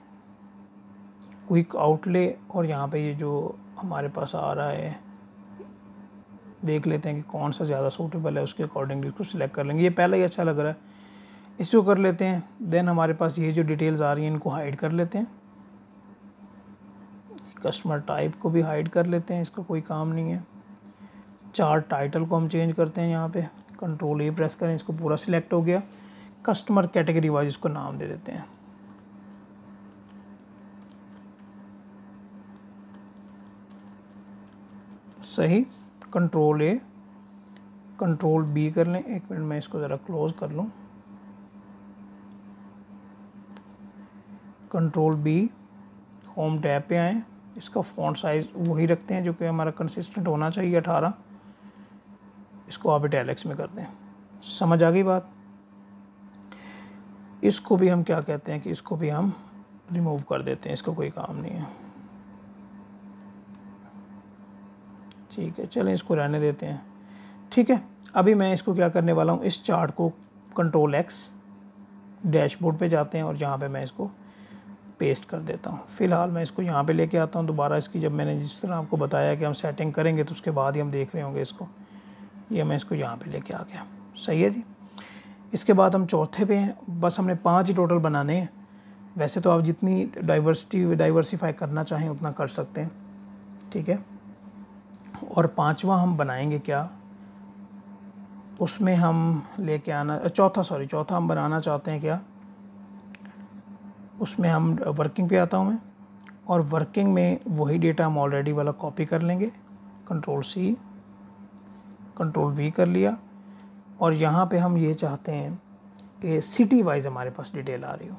क्विक आउटले, और यहाँ पे ये जो हमारे पास आ रहा है देख लेते हैं कि कौन सा ज़्यादा सूटेबल है, उसके अकॉर्डिंगली इसको सिलेक्ट कर लेंगे। ये पहला ही अच्छा लग रहा है, इसको कर लेते हैं। देन हमारे पास ये जो डिटेल्स आ रही हैं इनको हाइड कर लेते हैं, कस्टमर टाइप को भी हाइड कर लेते हैं, इसका कोई काम नहीं है। चार्ट टाइटल को हम चेंज करते हैं, यहाँ पर कंट्रोल ए प्रेस करें, इसको पूरा सिलेक्ट हो गया। कस्टमर कैटेगरी वाइज इसको नाम दे देते हैं, सही, कंट्रोल ए, कंट्रोल बी कर लें। एक मिनट मैं इसको ज़रा क्लोज कर लूँ, कंट्रोल बी, होम टैब पे आएँ, इसका फ़ॉन्ट साइज़ वही रखते हैं जो कि हमारा कंसिस्टेंट होना चाहिए अठारह, इसको आप इटैलिक्स में कर दें। समझ आ गई बात। इसको भी हम क्या कहते हैं कि इसको भी हम रिमूव कर देते हैं, इसको कोई काम नहीं है। ठीक है, चलें इसको रहने देते हैं। ठीक है, अभी मैं इसको क्या करने वाला हूँ, इस चार्ट को कंट्रोल एक्स, डैशबोर्ड पे जाते हैं और यहाँ पे मैं इसको पेस्ट कर देता हूँ। फ़िलहाल मैं इसको यहाँ पे लेके आता हूँ दोबारा। इसकी जब मैंने जिस तरह आपको बताया कि हम सेटिंग करेंगे तो उसके बाद ही हम देख रहे होंगे इसको, ये मैं इसको यहाँ पर लेके आ गया। सही है जी। इसके बाद हम चौथे पे हैं, बस हमने पांच ही टोटल बनाने हैं। वैसे तो आप जितनी डाइवर्सिटी डाइवर्सिफाई करना चाहें उतना कर सकते हैं। ठीक है। और पांचवा हम बनाएंगे क्या, उसमें हम लेके आना, चौथा सॉरी चौथा हम बनाना चाहते हैं क्या, उसमें हम वर्किंग पे आता हूँ मैं, और वर्किंग में वही डेटा हम ऑलरेडी वाला कॉपी कर लेंगे, कंट्रोल सी कंट्रोल वी कर लिया। और यहाँ पे हम ये चाहते हैं कि सिटी वाइज हमारे पास डिटेल आ रही हो,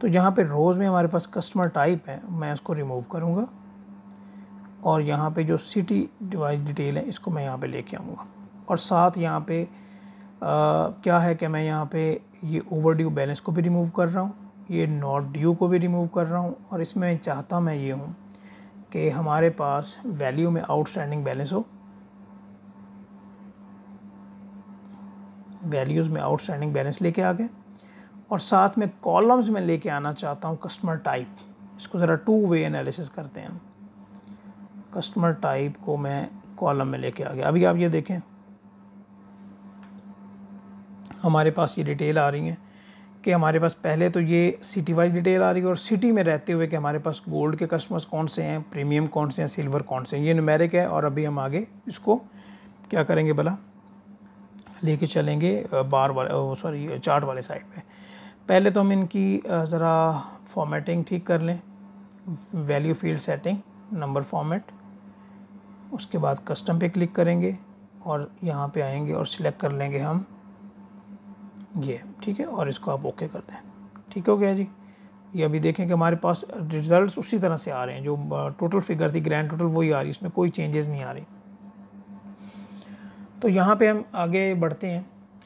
तो यहाँ पे रोज़ में हमारे पास कस्टमर टाइप है, मैं इसको रिमूव करूँगा और यहाँ पे जो सिटी डिवाइस डिटेल है इसको मैं यहाँ पे लेके आऊँगा। और साथ यहाँ पे आ, क्या है कि मैं यहाँ पे ये ओवरड्यू बैलेंस को भी रिमूव कर रहा हूँ, ये नॉट ड्यू को भी रिमूव कर रहा हूँ। और इसमें चाहता मैं ये हूँ कि हमारे पास वैल्यू में आउटस्टैंडिंग बैलेंस हो, वैल्यूज़ में आउटस्टैंडिंग बैलेंस लेके आ गए। और साथ में कॉलम्स में लेके आना चाहता हूँ कस्टमर टाइप, इसको ज़रा टू वे एनालिसिस करते हैं हम। कस्टमर टाइप को मैं कॉलम में लेके आ गया। अभी आप ये देखें हमारे पास ये डिटेल आ रही है कि हमारे पास पहले तो ये सिटी वाइज डिटेल आ रही है, और सिटी में रहते हुए कि हमारे पास गोल्ड के कस्टमर्स कौन से हैं, प्रीमियम कौन से हैं, सिल्वर कौन से हैं, ये न्यूमेरिक है। और अभी हम आगे इसको क्या करेंगे भला, लेके चलेंगे बार वाले सॉरी चार्ट वाले साइड पे। पहले तो हम इनकी ज़रा फॉर्मेटिंग ठीक कर लें, value field setting number format, उसके बाद कस्टम पे क्लिक करेंगे और यहाँ पे आएंगे और सिलेक्ट कर लेंगे हम ये, ठीक है। और इसको आप ओके कर दें, ठीक हो गया जी। ये अभी देखें कि हमारे पास रिजल्ट्स उसी तरह से आ रहे हैं, जो टोटल फिगर थी ग्रैंड टोटल वही आ रही है, इसमें कोई चेंजेस नहीं आ रही। तो यहाँ पे हम आगे बढ़ते हैं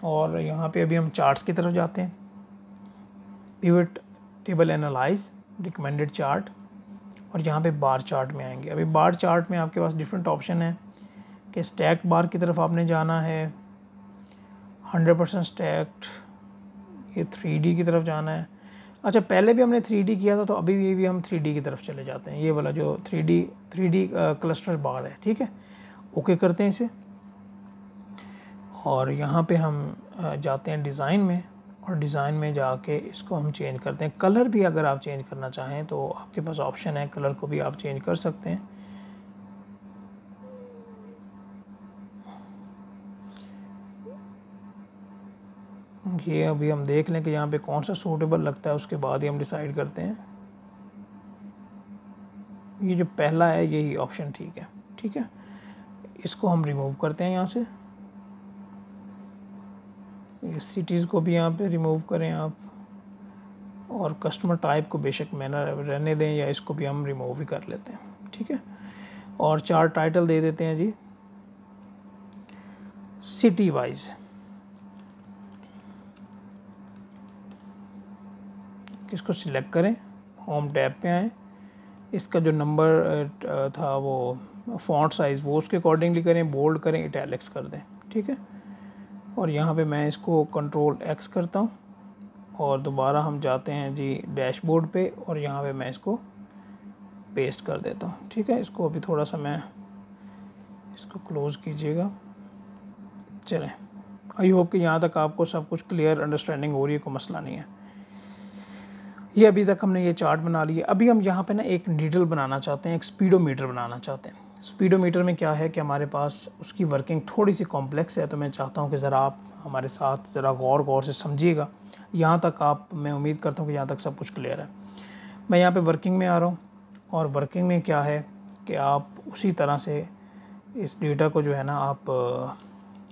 और यहाँ पे अभी हम चार्ट्स की तरफ जाते हैं। Pivot table analyze recommended chart, और यहाँ पे बार चार्ट में आएंगे। अभी बार चार्ट में आपके पास डिफरेंट ऑप्शन है कि स्टैक्ड बार की तरफ आपने जाना है, हंड्रेड परसेंट स्टैक्ड ये थ्री डी की तरफ जाना है। अच्छा पहले भी हमने थ्री डी किया था, तो अभी भी, भी हम थ्री डी की तरफ चले जाते हैं। ये वाला जो three D three D cluster bar है, ठीक है, ओके करते हैं इसे। और यहाँ पे हम जाते हैं डिज़ाइन में, और डिज़ाइन में जाके इसको हम चेंज करते हैं। कलर भी अगर आप चेंज करना चाहें तो आपके पास ऑप्शन है, कलर को भी आप चेंज कर सकते हैं। ये अभी हम देख लें कि यहाँ पे कौन सा सूटेबल लगता है, उसके बाद ही हम डिसाइड करते हैं। ये जो पहला है यही ऑप्शन ठीक है, ठीक है, इसको हम रिमूव करते हैं यहाँ से। सिटीज़ को भी यहाँ पे रिमूव करें आप, और कस्टमर टाइप को बेशक मैंने रहने दें, या इसको भी हम रिमूव ही कर लेते हैं, ठीक है। और चार टाइटल दे देते हैं जी सिटी वाइज, इसको सिलेक्ट करें, होम टैब पे आएँ, इसका जो नंबर था वो फॉन्ट साइज़ वो उसके अकॉर्डिंगली करें, बोल्ड करें, इटैलिक्स कर दें, ठीक है। और यहाँ पे मैं इसको कंट्रोल एक्स करता हूँ, और दोबारा हम जाते हैं जी डैशबोर्ड पे, और यहाँ पे मैं इसको पेस्ट कर देता हूँ, ठीक है। इसको अभी थोड़ा सा मैं इसको क्लोज़ कीजिएगा। चलें, आई होप कि यहाँ तक आपको सब कुछ क्लियर अंडरस्टैंडिंग हो रही है, कोई मसला नहीं है। ये अभी तक हमने ये चार्ट बना लिया। अभी हम यहाँ पे ना एक नीडल बनाना चाहते हैं, एक स्पीडोमीटर बनाना चाहते हैं। स्पीडोमीटर में क्या है कि हमारे पास उसकी वर्किंग थोड़ी सी कॉम्प्लेक्स है, तो मैं चाहता हूँ कि ज़रा आप हमारे साथ ज़रा गौर गौर से समझिएगा। यहाँ तक आप, मैं उम्मीद करता हूँ कि यहाँ तक सब कुछ क्लियर है। मैं यहाँ पे वर्किंग में आ रहा हूँ, और वर्किंग में क्या है कि आप उसी तरह से इस डेटा को जो है ना आप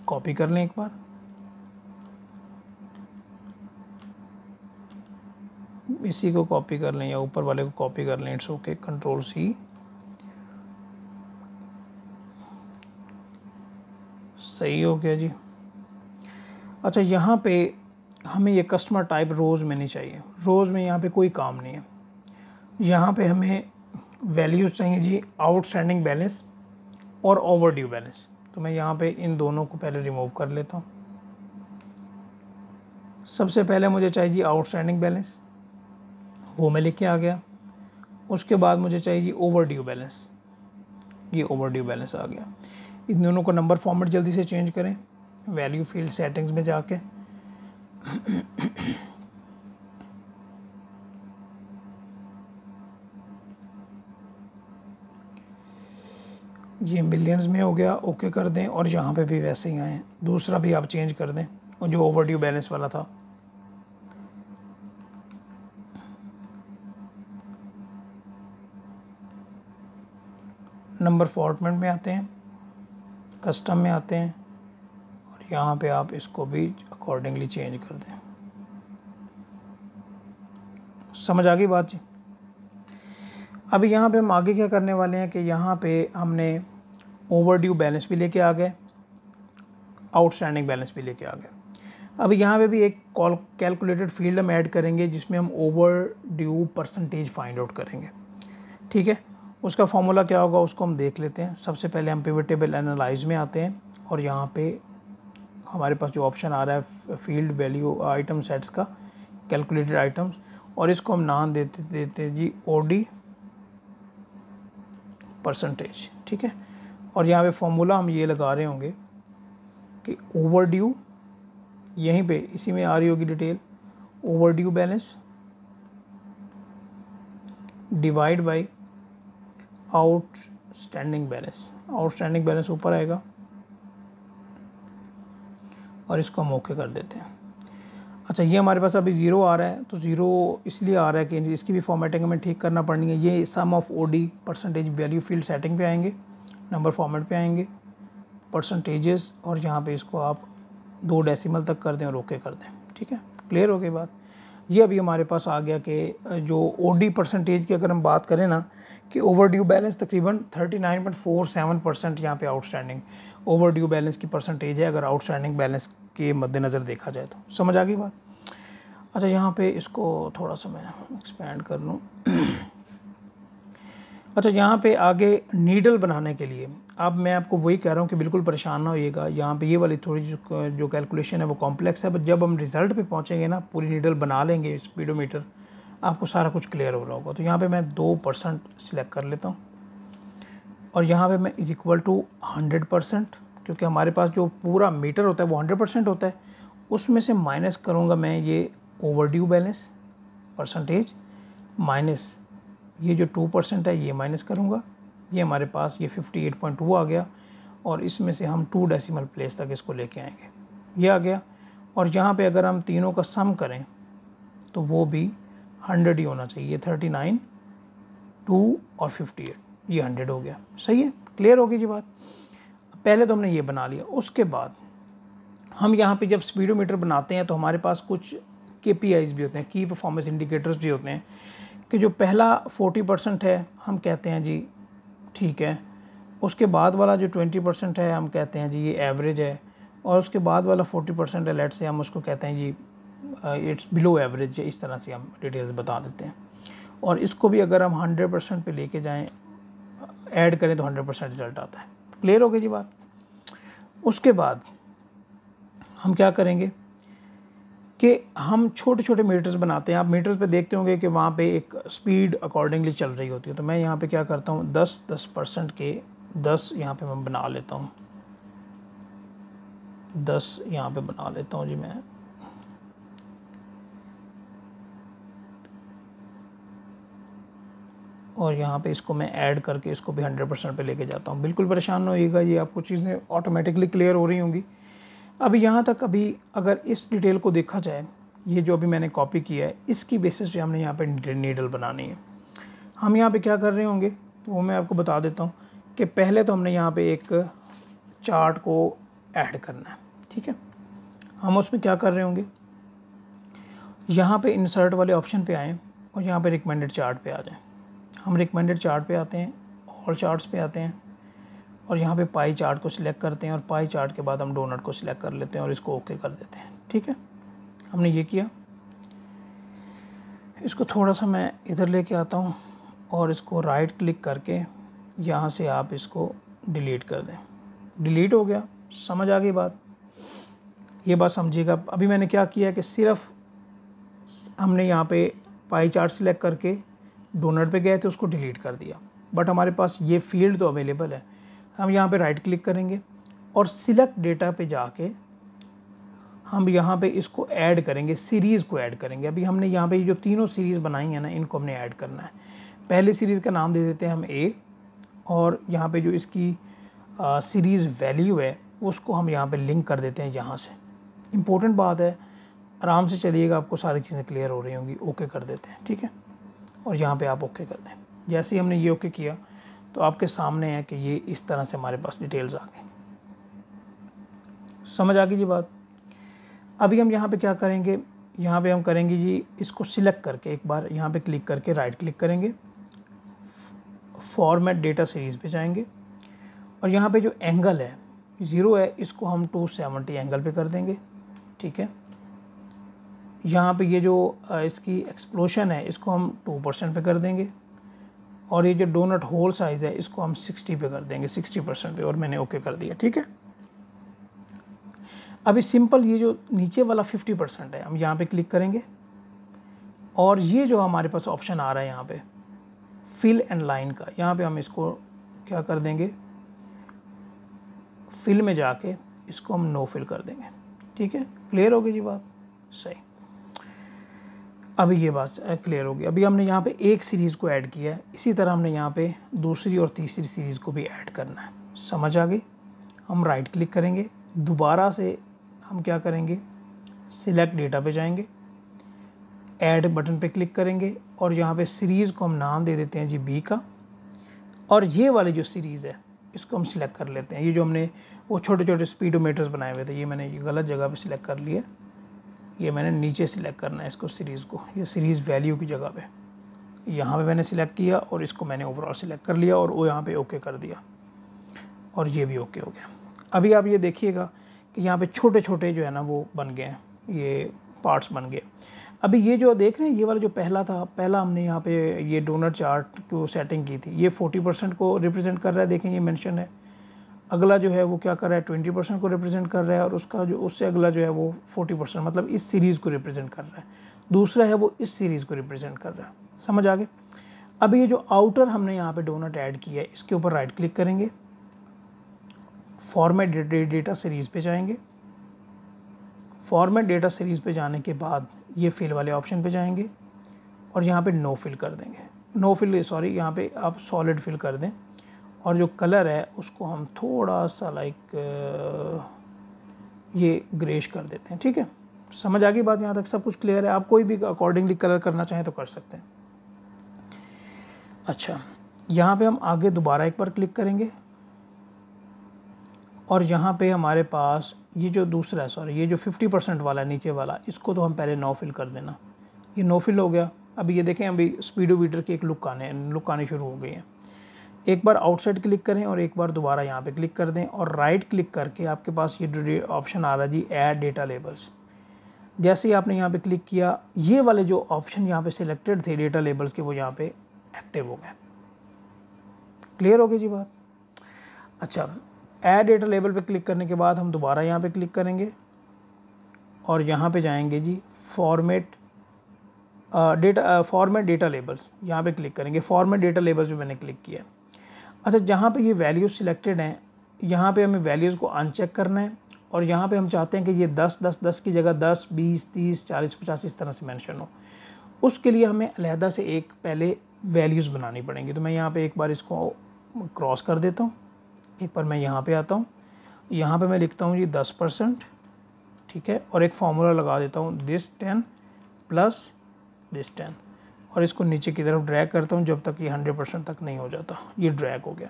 कॉपी कर लें एक बार। इसी को कॉपी कर लें या ऊपर वाले को कॉपी कर लें, इट्स ओके। कंट्रोल सी सही हो गया जी। अच्छा यहाँ पे हमें ये कस्टमर टाइप रोज़ में नहीं चाहिए, रोज़ में यहाँ पे कोई काम नहीं है। यहाँ पे हमें वैल्यूज़ चाहिए जी, आउटस्टैंडिंग बैलेंस और ओवरड्यू बैलेंस। तो मैं यहाँ पे इन दोनों को पहले रिमूव कर लेता हूँ। सबसे पहले मुझे चाहिए जी आउटस्टैंडिंग बैलेंस, वो मैं लेके आ गया। उसके बाद मुझे चाहिए जी ओवरड्यू बैलेंस, ये ओवरड्यू बैलेंस आ गया। इन दोनों को नंबर फॉर्मेट जल्दी से चेंज करें, वैल्यू फील्ड सेटिंग्स में जाके ये मिलियंस में हो गया, ओके कर दें, और यहाँ पे भी वैसे ही आए हैं, दूसरा भी आप चेंज कर दें, और जो ओवरड्यू बैलेंस वाला था। नंबर फॉर्मेट में आते हैं, कस्टम में आते हैं, और यहाँ पे आप इसको भी अकॉर्डिंगली चेंज कर दें। समझ आ गई बात जी। अब यहाँ पे हम आगे क्या करने वाले हैं कि यहाँ पे हमने ओवरड्यू बैलेंस भी लेके आ गए, आउटस्टैंडिंग बैलेंस भी लेके आ गए। अब यहाँ पे भी एक कैलकुलेटेड फील्ड हम ऐड करेंगे जिसमें हम ओवरड्यू परसेंटेज फाइंड आउट करेंगे। ठीक है, उसका फार्मूला क्या होगा उसको हम देख लेते हैं। सबसे पहले हम पिवट टेबल एनालाइज में आते हैं, और यहाँ पे हमारे पास जो ऑप्शन आ रहा है फील्ड वैल्यू आइटम सेट्स का, कैलकुलेटेड आइटम्स, और इसको हम नाम देते देते जी ओडी परसेंटेज। ठीक है, और यहाँ पे फार्मूला हम ये लगा रहे होंगे कि ओवरड्यू, यहीं पे इसी में आ रही होगी detail, overdue balance divide by outstanding balance. Outstanding balance ऊपर आएगा, और इसको हम ओके कर देते हैं। अच्छा, ये हमारे पास अभी ज़ीरो आ रहा है, तो ज़ीरो इसलिए आ रहा है कि इसकी भी फॉर्मेटिंग हमें ठीक करना पड़नी है। ये sum of OD percentage value field setting पे आएंगे, नंबर फॉर्मेट पे आएंगे, परसेंटेजेस, और यहाँ पे इसको आप दो डेसिमल तक कर दें और ओके कर दें। ठीक है, क्लियर हो गई बात। ये अभी हमारे पास आ गया कि जो ओडी परसेंटेज की अगर हम बात करें ना, कि ओवरड्यू बैलेंस तकरीबन उनतालीस पॉइंट सैंतालीस परसेंट यहाँ पे आउटस्टैंडिंग ओवरड्यू बैलेंस की परसेंटेज है, अगर आउटस्टैंडिंग बैलेंस के मद्देनज़र देखा जाए तो। समझ आ गई बात। अच्छा, यहाँ पे इसको थोड़ा सा मैं एक्सपेंड कर लूँ। अच्छा, यहाँ पे आगे नीडल बनाने के लिए अब मैं आपको वही कह रहा हूँ कि बिल्कुल परेशान ना होइएगा। यहाँ पे ये वाली थोड़ी जो, जो कैलकुलेशन है वो कॉम्प्लेक्स है, बट जब हम रिज़ल्ट पे पहुँचेंगे ना, पूरी नीडल बना लेंगे, स्पीडोमीटर, आपको सारा कुछ क्लियर हो रहा होगा। तो यहाँ पे मैं दो परसेंट सिलेक्ट कर लेता हूँ, और यहाँ पे मैं is equal to hundred percent, क्योंकि हमारे पास जो पूरा मीटर होता है वो हंड्रेड परसेंट होता है, उसमें से माइनस करूँगा मैं ये ओवरड्यू बैलेंस परसेंटेज माइनस ये जो टू परसेंट है ये माइनस करूँगा। ये हमारे पास ये अट्ठावन पॉइंट टू आ गया, और इसमें से हम टू डेसिमल प्लेस तक इसको लेके आएंगे। ये आ गया, और यहाँ पे अगर हम तीनों का सम करें तो वो भी हंड्रेड ही होना चाहिए, थर्टी नाइन, टू और अट्ठावन, ये हंड्रेड हो गया। सही है, क्लियर होगी जी बात। पहले तो हमने ये बना लिया, उसके बाद हम यहाँ पे जब स्पीडोमीटर बनाते हैं तो हमारे पास कुछ के पी आईज़ भी होते हैं, की परफॉर्मेंस इंडिकेटर्स भी होते हैं, कि जो पहला चालीस परसेंट है हम कहते हैं जी ठीक है, उसके बाद वाला जो बीस परसेंट है हम कहते हैं जी ये एवरेज है, और उसके बाद वाला चालीस परसेंट है लेट से हम उसको कहते हैं जी इट्स बिलो एवरेज, इस तरह से हम डिटेल्स बता देते हैं। और इसको भी अगर हम हंड्रेड परसेंट पे लेके जाएं, ऐड करें तो हंड्रेड परसेंट रिज़ल्ट आता है। क्लियर हो गई जी बात। उसके बाद हम क्या करेंगे कि हम छोटे छोटे मीटर्स बनाते हैं। आप मीटर्स पे देखते होंगे कि वहाँ पे एक स्पीड अकॉर्डिंगली चल रही होती है। तो मैं यहाँ पे क्या करता हूँ, दस दस परसेंट के दस यहाँ पे मैं बना लेता हूँ, दस यहाँ पे बना लेता हूँ जी मैं। और यहाँ पे इसको मैं ऐड करके इसको भी हंड्रेड परसेंट पर लेके जाता हूँ। बिल्कुल परेशान ना होइएगा, ये आपको चीज़ें ऑटोमेटिकली क्लियर हो रही होंगी। अब यहाँ तक अभी अगर इस डिटेल को देखा जाए, ये जो अभी मैंने कॉपी किया है इसकी बेसिस पे हमने यहाँ पे नीडल बनानी है। हम यहाँ पे क्या कर रहे होंगे वो मैं आपको बता देता हूँ, कि पहले तो हमने यहाँ पे एक चार्ट को ऐड करना है। ठीक है, हम उसमें क्या कर रहे होंगे, यहाँ पे इंसर्ट वाले ऑप्शन पे आएँ और यहाँ पर रिकमेंडेड चार्ट पर आ जाएँ। हम रिकमेंडेड चार्ट पर आते हैं, ऑल चार्ट्स पर आते हैं, और यहाँ पे पाई चार्ट को सिलेक्ट करते हैं, और पाई चार्ट के बाद हम डोनट को सिलेक्ट कर लेते हैं और इसको ओके कर देते हैं। ठीक है, हमने ये किया। इसको थोड़ा सा मैं इधर लेके आता हूँ, और इसको राइट क्लिक करके यहाँ से आप इसको डिलीट कर दें। डिलीट हो गया। समझ आ गई बात। ये बात समझिएगा। अभी मैंने क्या किया कि सिर्फ हमने यहाँ पे पाई चार्ट सिलेक्ट करके डोनट पर गए थे, उसको डिलीट कर दिया, बट हमारे पास ये फील्ड तो अवेलेबल है। हम यहाँ पे राइट क्लिक करेंगे और सिलेक्ट डेटा पे जाके हम यहाँ पे इसको ऐड करेंगे, सीरीज़ को ऐड करेंगे। अभी हमने यहाँ पे जो तीनों सीरीज़ बनाई हैं ना, इनको हमने ऐड करना है। पहले सीरीज़ का नाम दे देते हैं हम ए, और यहाँ पे जो इसकी सीरीज़ वैल्यू है उसको हम यहाँ पे लिंक कर देते हैं यहाँ से। इम्पोर्टेंट बात है, आराम से चलिएगा, आपको सारी चीज़ें क्लियर हो रही होंगी। ओके कर देते हैं, ठीक है, और यहाँ पे आप ओके कर दें। जैसे ही हमने ये ओके किया तो आपके सामने है कि ये इस तरह से हमारे पास डिटेल्स आ गई। समझ आ गई जी बात। अभी हम यहाँ पे क्या करेंगे, यहाँ पे हम करेंगे जी इसको सिलेक्ट करके एक बार यहाँ पे क्लिक करके राइट क्लिक करेंगे, फॉर्मेट डेटा सीरीज़ पे जाएंगे और यहाँ पे जो एंगल है ज़ीरो है इसको हम टू सेवेंटी एंगल पे कर देंगे, ठीक है। यहाँ पे ये जो इसकी एक्सप्लोशन है इसको हम टू परसेंट पे कर देंगे और ये जो डोनट होल साइज़ है इसको हम सिक्सटी पे कर देंगे, सिक्सटी परसेंट पे, और मैंने ओके कर दिया, ठीक है। अभी सिंपल ये जो नीचे वाला फिफ्टी परसेंट है हम यहाँ पे क्लिक करेंगे और ये जो हमारे पास ऑप्शन आ रहा है यहाँ पे फिल एंड लाइन का, यहाँ पे हम इसको क्या कर देंगे, फिल में जाके इसको हम नो फिल कर देंगे, ठीक है। क्लियर हो गई जी बात, सही। अभी ये बात क्लियर हो गई। अभी हमने यहाँ पे एक सीरीज़ को ऐड किया है, इसी तरह हमने यहाँ पे दूसरी और तीसरी सीरीज़ को भी ऐड करना है। समझ आ गई। हम राइट क्लिक करेंगे, दोबारा से हम क्या करेंगे, सिलेक्ट डेटा पे जाएंगे, ऐड बटन पे क्लिक करेंगे और यहाँ पे सीरीज़ को हम नाम दे देते हैं जी बी का, और ये वाली जो सीरीज़ है इसको हम सिलेक्ट कर लेते हैं। ये जो हमने वो छोटे छोटे स्पीडोमीटर्स बनाए हुए थे, ये मैंने ये गलत जगह पे सिलेक्ट कर लिया, ये मैंने नीचे सिलेक्ट करना है इसको, सीरीज़ को, ये सीरीज़ वैल्यू की जगह पर यहाँ पर मैंने सिलेक्ट किया और इसको मैंने ओवरऑल सिलेक्ट कर लिया और वो यहाँ पर ओके कर दिया और ये भी ओके हो गया। अभी आप ये देखिएगा कि यहाँ पे छोटे छोटे जो है ना वो बन गए हैं, ये पार्ट्स बन गए। अभी ये जो देख रहे हैं ये वाला जो पहला था, पहला हमने यहाँ पे ये डोनट चार्ट को सेटिंग की थी, ये चालीस परसेंट को रिप्रेजेंट कर रहा है, देखें ये मेंशन है। अगला जो है वो क्या कर रहा है, ट्वेंटी परसेंट को रिप्रेजेंट कर रहा है और उसका जो उससे अगला जो है वो फोर्टी परसेंट, मतलब इस सीरीज़ को रिप्रेजेंट कर रहा है। दूसरा है वो इस सीरीज़ को रिप्रेजेंट कर रहा है। समझ आ गए। अभी ये जो आउटर हमने यहाँ पर डोनट ऐड किया है इसके ऊपर राइट क्लिक करेंगे, फॉर्मेट डेटा सीरीज़ पे जाएंगे, फॉर्मेट डेटा सीरीज़ पे जाने के बाद ये फिल वाले ऑप्शन पे जाएंगे और यहाँ पे नो फिल कर देंगे, नो फिल सॉरी यहाँ पे आप सॉलिड फिल कर दें और जो कलर है उसको हम थोड़ा सा लाइक ये ग्रेश कर देते हैं, ठीक है। समझ आ गई बात, यहाँ तक सब कुछ क्लियर है। आप कोई भी अकॉर्डिंगली कलर करना चाहें तो कर सकते हैं। अच्छा, यहाँ पर हम आगे दोबारा एक बार क्लिक करेंगे और यहाँ पे हमारे पास ये जो दूसरा है, सॉरी ये जो फिफ्टी परसेंट वाला नीचे वाला, इसको तो हम पहले नो फिल कर देना, ये नो फिल हो गया। अभी ये देखें अभी स्पीडोमीटर की एक लुक आने लुक आने शुरू हो गई है। एक बार आउटसाइड क्लिक करें और एक बार दोबारा यहाँ पे क्लिक कर दें और राइट क्लिक करके आपके पास ये ऑप्शन आ रहा है जी ऐड डेटा लेबल्स। जैसे ही आपने यहाँ पर क्लिक किया ये वाले जो ऑप्शन यहाँ पर सिलेक्टेड थे डेटा लेबल्स के वो यहाँ पर एक्टिव हो गए। क्लियर हो गई जी बात। अच्छा, ऐड डेटा लेबल पे क्लिक करने के बाद हम दोबारा यहाँ पे क्लिक करेंगे और यहाँ पे जाएंगे जी format data format data labels, यहाँ पे क्लिक करेंगे, फॉर्मेट डेटा लेबल्स पे मैंने क्लिक किया। अच्छा, जहाँ पे ये वैल्यूज़ सिलेक्टेड हैं यहाँ पे हमें वैल्यूज़ को अनचेक करना है और यहाँ पे हम चाहते हैं कि ये दस दस दस की जगह दस बीस तीस चालीस पचास इस तरह से मैंशन हो। उसके लिए हमें अलहदा से एक पहले वैल्यूज़ बनानी पड़ेंगी, तो मैं यहाँ पर एक बार इसको क्रॉस कर देता हूँ। एक बार मैं यहाँ पे आता हूँ, यहाँ पे मैं लिखता हूँ जी दस परसेंट, ठीक है, और एक फार्मूला लगा देता हूँ this ten plus this ten और इसको नीचे की तरफ ड्रैग करता हूँ जब तक ये हंड्रेड परसेंट तक नहीं हो जाता। ये ड्रैग हो गया।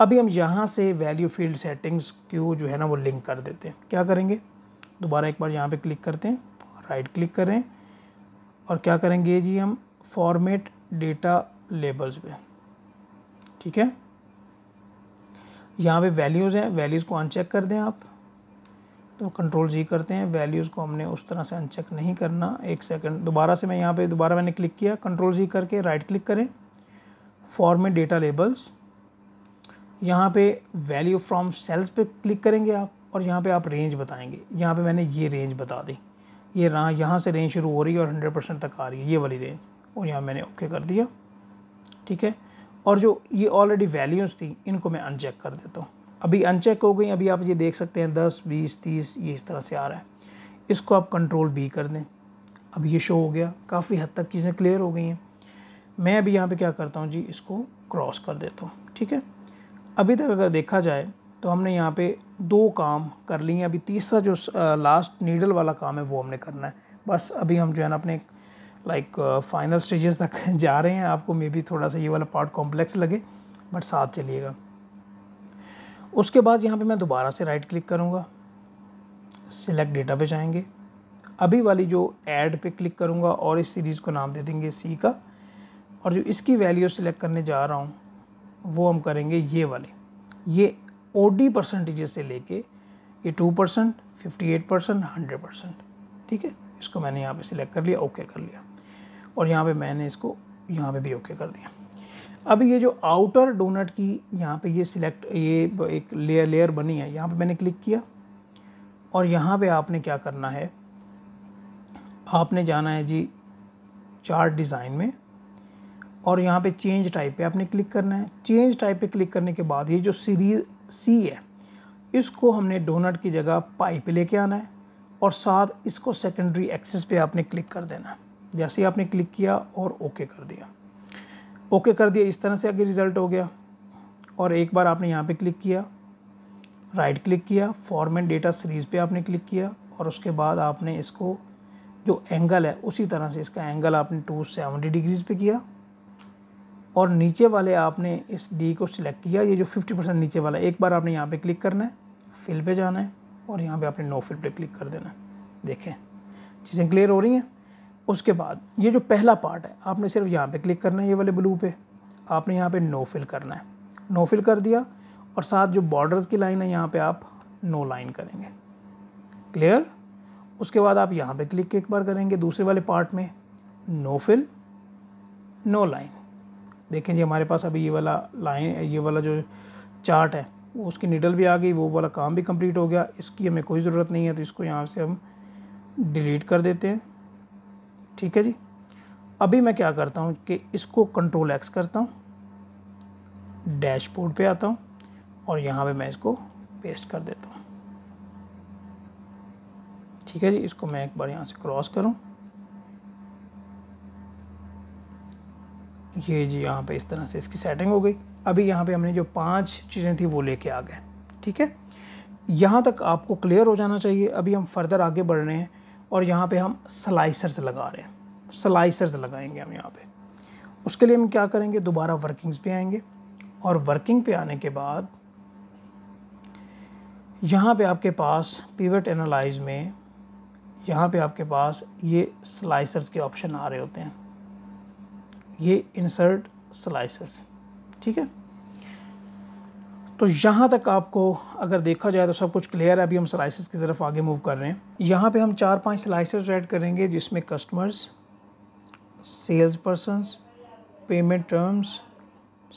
अभी हम यहाँ से वैल्यू फील्ड सेटिंग्स को जो है ना वो लिंक कर देते हैं। क्या करेंगे, दोबारा एक बार यहाँ पर क्लिक करते हैं, राइट क्लिक करें और क्या करेंगे जी हम फॉर्मेट डेटा लेबल्स पर, ठीक है, यहाँ पे वैल्यूज़ हैं, वैल्यूज़ को अनचेक कर दें आप, तो कंट्रोल जी करते हैं। वैल्यूज़ को हमने उस तरह से अनचेक नहीं करना। एक सेकंड, दोबारा से मैं यहाँ पे दोबारा मैंने क्लिक किया, कंट्रोल जी करके राइट क्लिक करें, फॉर्मेट डेटा लेबल्स, यहाँ पे वैल्यू फ्रॉम सेल्स पे क्लिक करेंगे आप और यहाँ पर आप रेंज बताएँगे। यहाँ पर मैंने ये रेंज बता दी, ये रहा, यहाँ से रेंज शुरू हो रही है और हंड्रेड परसेंट तक आ रही है ये वाली रेंज, और यहाँ मैंने ओके कर दिया, ठीक है। और जो ये ऑलरेडी वैल्यूज़ थी इनको मैं अनचेक कर देता हूँ। अभी अनचेक हो गई। अभी आप ये देख सकते हैं दस बीस तीस ये इस तरह से आ रहा है, इसको आप कंट्रोल बी कर दें। अब ये शो हो गया, काफ़ी हद तक चीज़ें क्लियर हो गई हैं। मैं अभी यहाँ पे क्या करता हूँ जी, इसको क्रॉस कर देता हूँ, ठीक है। अभी तक अगर देखा जाए तो हमने यहाँ पे दो काम कर लिए हैं। अभी तीसरा जो लास्ट नीडल वाला काम है वो हमने करना है। बस अभी हम जो है ना अपने लाइक फाइनल स्टेजेस तक जा रहे हैं। आपको मे बी थोड़ा सा ये वाला पार्ट कॉम्प्लेक्स लगे बट साथ चलिएगा। उसके बाद यहाँ पे मैं दोबारा से राइट क्लिक करूँगा, सिलेक्ट डेटा पे जाएंगे, अभी वाली जो ऐड पे क्लिक करूँगा और इस सीरीज़ को नाम दे देंगे सी का, और जो इसकी वैल्यू सिलेक्ट करने जा रहा हूँ वो हम करेंगे ये वाले, ये ओ डी परसेंटेजेस से लेके ये two percent, fifty eight percent, hundred percent. ठीक है, इसको मैंने यहाँ पे सिलेक्ट कर लिया, ओके कर लिया, और यहाँ पे मैंने इसको यहाँ पे भी ओके कर दिया। अब ये जो आउटर डोनट की यहाँ पे ये सिलेक्ट ये एक लेयर लेयर बनी है, यहाँ पे मैंने क्लिक किया और यहाँ पे आपने क्या करना है, आपने जाना है जी चार्ट डिज़ाइन में और यहाँ पे चेंज टाइप पे आपने क्लिक करना है। चेंज टाइप पे क्लिक करने के बाद ये जो सीरीज सी है इसको हमने डोनट की जगह पाई पे लेके आना है और साथ इसको सेकेंडरी एक्सेस पे आपने क्लिक कर देना। जैसे ही आपने क्लिक किया और ओके कर दिया, ओके कर दिया, इस तरह से आगे रिज़ल्ट हो गया। और एक बार आपने यहाँ पे क्लिक किया, राइट क्लिक किया, फॉर्मेट डेटा सीरीज़ पे आपने क्लिक किया और उसके बाद आपने इसको जो एंगल है उसी तरह से इसका एंगल आपने टू सेवेंटी डिग्रीज़ पे किया और नीचे वाले आपने इस डी को सिलेक्ट किया, ये जो फिफ्टी परसेंट नीचे वाला। एक बार आपने यहाँ पे क्लिक करना है, फिल पे जाना है और यहाँ पे आपने नो फिल पे क्लिक कर देना। देखें चीज़ें क्लियर हो रही हैं। उसके बाद ये जो पहला पार्ट है आपने सिर्फ यहाँ पे क्लिक करना है, ये वाले ब्लू पे आपने यहाँ पे नो फिल करना है, नो फिल कर दिया और साथ जो बॉर्डर्स की लाइन है यहाँ पे आप नो लाइन करेंगे। क्लियर। उसके बाद आप यहाँ पे क्लिक एक बार करेंगे दूसरे वाले पार्ट में, नो फिल, नो लाइन। देखें जी हमारे पास अभी ये वाला लाइन, ये वाला जो चार्ट है वो उसकी नीडल भी आ गई, वो वाला काम भी कंप्लीट हो गया। इसकी हमें कोई ज़रूरत नहीं है तो इसको यहाँ से हम डिलीट कर देते हैं। ठीक है जी। अभी मैं क्या करता हूँ कि इसको कंट्रोल एक्स करता हूँ, डैशबोर्ड पे आता हूँ और यहाँ पे मैं इसको पेस्ट कर देता हूँ। ठीक है जी। इसको मैं एक बार यहाँ से क्रॉस करूँ, ये जी यहाँ पे इस तरह से इसकी सेटिंग हो गई। अभी यहाँ पे हमने जो पांच चीज़ें थी वो लेके आ गए। ठीक है, यहाँ तक आपको क्लियर हो जाना चाहिए। अभी हम फर्दर आगे बढ़ रहे हैं और यहाँ पे हम स्लाइसर्स लगा रहे हैं, स्लाइसर्स लगाएंगे हम यहाँ पे। उसके लिए हम क्या करेंगे, दोबारा वर्किंग्स पे आएंगे और वर्किंग पे आने के बाद यहाँ पे आपके पास पिवट एनालाइज में यहाँ पे आपके पास ये स्लाइसर्स के ऑप्शन आ रहे होते हैं, ये इंसर्ट स्लाइसर्स। ठीक है, तो यहाँ तक आपको अगर देखा जाए तो सब कुछ क्लियर है। अभी हम स्लाइसेस की तरफ आगे मूव कर रहे हैं। यहाँ पे हम चार पांच स्लाइसेस ऐड करेंगे जिसमें customers, sales persons, payment terms,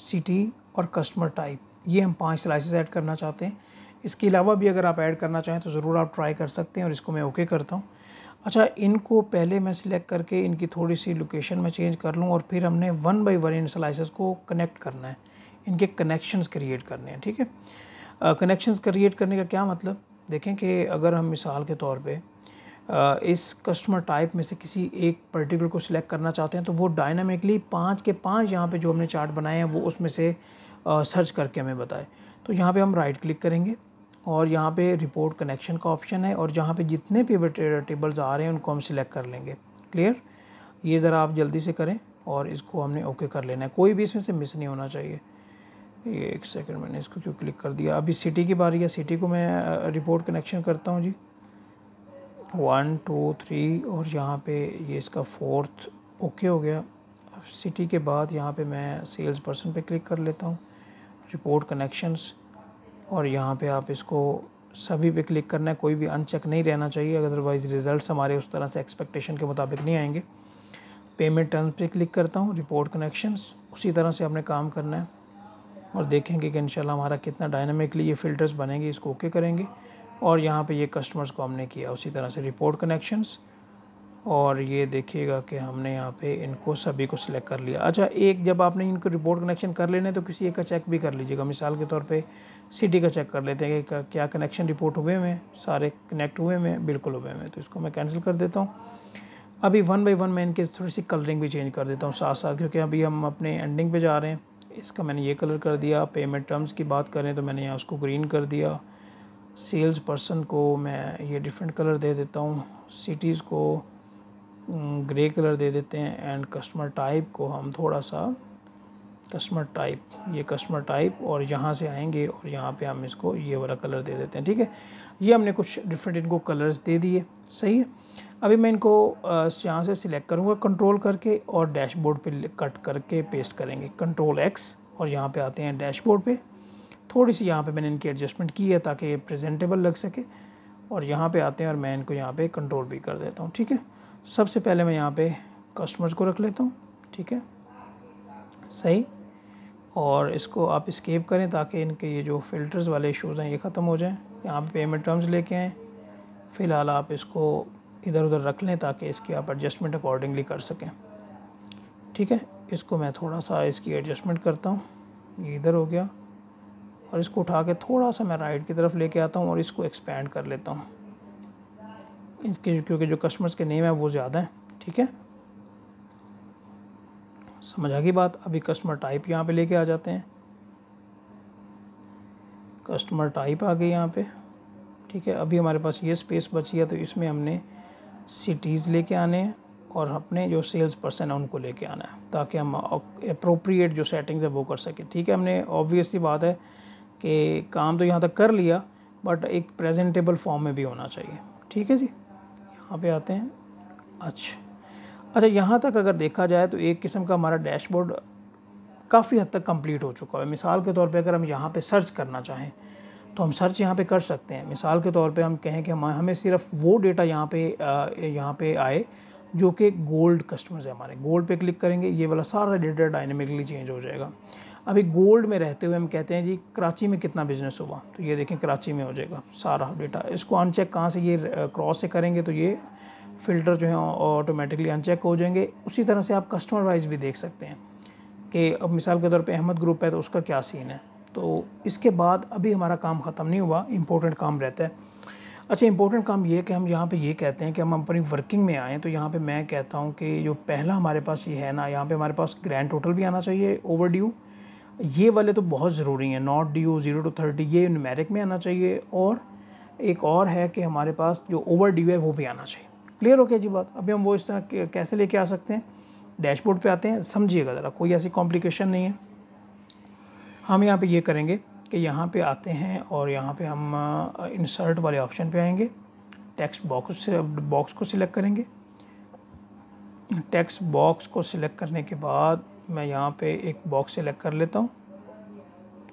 city और कस्टमर टाइप, ये हम पांच स्लाइसेस ऐड करना चाहते हैं। इसके अलावा भी अगर आप ऐड करना चाहें तो ज़रूर आप ट्राई कर सकते हैं। और इसको मैं ओके करता हूँ। अच्छा, इनको पहले मैं सिलेक्ट करके इनकी थोड़ी सी लोकेशन में चेंज कर लूँ और फिर हमने वन बाई वन इन स्लाइसेस को कनेक्ट करना है, इनके कनेक्शंस क्रिएट करने हैं। ठीक है, कनेक्शंस क्रिएट करने का क्या मतलब, देखें कि अगर हम मिसाल के तौर पे uh, इस कस्टमर टाइप में से किसी एक पर्टिकुलर को सिलेक्ट करना चाहते हैं तो वो डायनामिकली पाँच के पाँच यहाँ पे जो हमने चार्ट बनाए हैं वो उसमें से सर्च uh, करके हमें बताए। तो यहाँ पे हम राइट क्लिक करेंगे और यहाँ पे रिपोर्ट कनेक्शन का ऑप्शन है और जहाँ पे जितने पिवट टेबल्स आ रहे हैं उनको हम सिलेक्ट कर लेंगे। क्लियर। ये ज़रा आप जल्दी से करें और इसको हमने ओके कर लेना है, कोई भी इसमें से मिस नहीं होना चाहिए। ये एक सेकंड, मैंने इसको क्यों क्लिक कर दिया। अभी सिटी की बारी है, सिटी को मैं रिपोर्ट कनेक्शन करता हूँ जी, वन टू थ्री और यहाँ पे ये इसका फोर्थ ओके हो गया। अब सिटी के बाद यहाँ पे मैं सेल्स पर्सन पे क्लिक कर लेता हूँ, रिपोर्ट कनेक्शंस, और यहाँ पे आप इसको सभी पे क्लिक करना है, कोई भी अनचेक नहीं रहना चाहिए, अदरवाइज़ रिज़ल्ट हमारे उस तरह से एक्सपेक्टेशन के मुताबिक नहीं आएंगे। पेमेंट टर्म्स पर क्लिक करता हूँ, रिपोर्ट कनेक्शंस, उसी तरह से आपने काम करना है और देखेंगे कि इंशाल्लाह हमारा कितना डायनामिकली ये फ़िल्टर्स बनेंगे। इसको ओके करेंगे और यहाँ पे ये कस्टमर्स को हमने किया, उसी तरह से रिपोर्ट कनेक्शंस, और ये देखिएगा कि हमने यहाँ पे इनको सभी को सिलेक्ट कर लिया। अच्छा, एक जब आपने इनको रिपोर्ट कनेक्शन कर लेने तो किसी एक का चेक भी कर लीजिएगा। मिसाल के तौर पर सिटी का चेक कर लेते हैं कि क्या कनेक्शन रिपोर्ट हुए हुए हैं, सारे कनेक्ट हुए हुए हैं, बिल्कुल हुए हुए हैं, तो इसको मैं कैंसिल कर देता हूँ। अभी वन बाई वन मैं इनके थोड़ी सी कलरिंग भी चेंज कर देता हूँ साथ साथ, क्योंकि अभी हम अपने एंडिंग पर जा रहे हैं। इसका मैंने ये कलर कर दिया। पेमेंट टर्म्स की बात करें तो मैंने यहाँ उसको ग्रीन कर दिया। सेल्स पर्सन को मैं ये डिफरेंट कलर दे देता हूँ। सिटीज़ को ग्रे कलर दे देते हैं। एंड कस्टमर टाइप को हम थोड़ा सा कस्टमर टाइप ये कस्टमर टाइप और यहाँ से आएंगे और यहाँ पे हम इसको ये वाला कलर दे देते हैं। ठीक है, ये हमने कुछ डिफरेंट इनको कलर्स दे दिए। सही है। अभी मैं इनको यहाँ से सिलेक्ट करूँगा कंट्रोल करके और डैशबोर्ड पे कट करके पेस्ट करेंगे। कंट्रोल एक्स और यहाँ पे आते हैं डैशबोर्ड पे। थोड़ी सी यहाँ पे मैंने इनकी एडजस्टमेंट की है ताकि ये प्रेजेंटेबल लग सके। और यहाँ पे आते हैं और मैं इनको यहाँ पे कंट्रोल भी कर देता हूँ। ठीक है, सबसे पहले मैं यहाँ पे कस्टमर्स को रख लेता हूँ। ठीक है, सही। और इसको आप एस्केप करें ताकि इनके ये जो फ़िल्टर्स वाले इशूज़ हैं ये ख़त्म हो जाएँ। यहाँ पे पेमेंट टर्म्स लेके आएँ। फ़िलहाल आप इसको इधर उधर रख लें ताकि इसकी आप एडजस्टमेंट अकॉर्डिंगली कर सकें। ठीक है, इसको मैं थोड़ा सा इसकी एडजस्टमेंट करता हूँ। ये इधर हो गया और इसको उठा के थोड़ा सा मैं राइट की तरफ लेके आता हूँ और इसको एक्सपेंड कर लेता हूँ। इसके क्योंकि जो कस्टमर्स के नेम है वो ज़्यादा हैं। ठीक है, समझ आ गई बात। अभी कस्टमर टाइप यहाँ पे लेके आ जाते हैं। कस्टमर टाइप आ गई यहाँ पे। ठीक है, अभी हमारे पास ये स्पेस बची है तो इसमें हमने सिटीज़ लेके आने हैं और अपने जो सेल्स पर्सन है उनको लेके आना है ताकि हम अप्रोप्रिएट जो सेटिंग्स है वो कर सकें। ठीक है, हमने ऑब्वियसली बात है कि काम तो यहाँ तक कर लिया बट एक प्रेजेंटेबल फॉर्म में भी होना चाहिए। ठीक है जी, यहाँ पे आते हैं। अच्छा अच्छा यहाँ तक अगर देखा जाए तो एक किस्म का हमारा डैशबोर्ड काफ़ी हद तक कंप्लीट हो चुका है। मिसाल के तौर पे अगर हम यहाँ पे सर्च करना चाहें तो हम सर्च यहाँ पे कर सकते हैं। मिसाल के तौर पे हम कहें कि हम हमें सिर्फ वो डेटा यहाँ पे यहाँ पे आए जो कि गोल्ड कस्टमर्स है हमारे। गोल्ड पे क्लिक करेंगे, ये वाला सारा डेटा डायनेमिकली चेंज हो जाएगा। अभी गोल्ड में रहते हुए हम कहते हैं जी कराची में कितना बिजनेस हुआ, तो ये देखें कराची में हो जाएगा सारा डेटा। इसको अनचेक कहाँ से, ये क्रॉस से करेंगे तो ये फ़िल्टर जो है ऑटोमेटिकली अनचेक हो जाएंगे। उसी तरह से आप कस्टमर वाइज भी देख सकते हैं कि अब मिसाल के तौर पे अहमद ग्रुप है तो उसका क्या सीन है। तो इसके बाद अभी हमारा काम ख़त्म नहीं हुआ, इंपॉर्टेंट काम रहता है। अच्छा, इंपॉर्टेंट काम ये कि हम यहाँ पे ये कहते हैं कि हम अपनी वर्किंग में आएँ, तो यहाँ पे मैं कहता हूँ कि जो पहला हमारे पास ये है ना, यहाँ पर हमारे पास ग्रैंड टोटल भी आना चाहिए। ओवर ड्यू ये वाले तो बहुत ज़रूरी हैं। Not due zero to thirty ये न्यूमेरिक में आना चाहिए। और एक और है कि हमारे पास जो ओवर ड्यू है वो भी आना चाहिए। क्लियर हो गया जी बात। अभी हम वो इस तरह कैसे लेके आ सकते हैं, डैशबोर्ड पे आते हैं। समझिएगा ज़रा, कोई ऐसी कॉम्प्लिकेशन नहीं है। हम यहाँ पे ये करेंगे कि यहाँ पे आते हैं और यहाँ पे हम इंसर्ट वाले ऑप्शन पे आएंगे। टेक्स्ट बॉक्स बॉक्स को सिलेक्ट करेंगे। टेक्स्ट बॉक्स को सिलेक्ट करने के बाद मैं यहाँ पर एक बॉक्स सिलेक्ट कर लेता हूँ।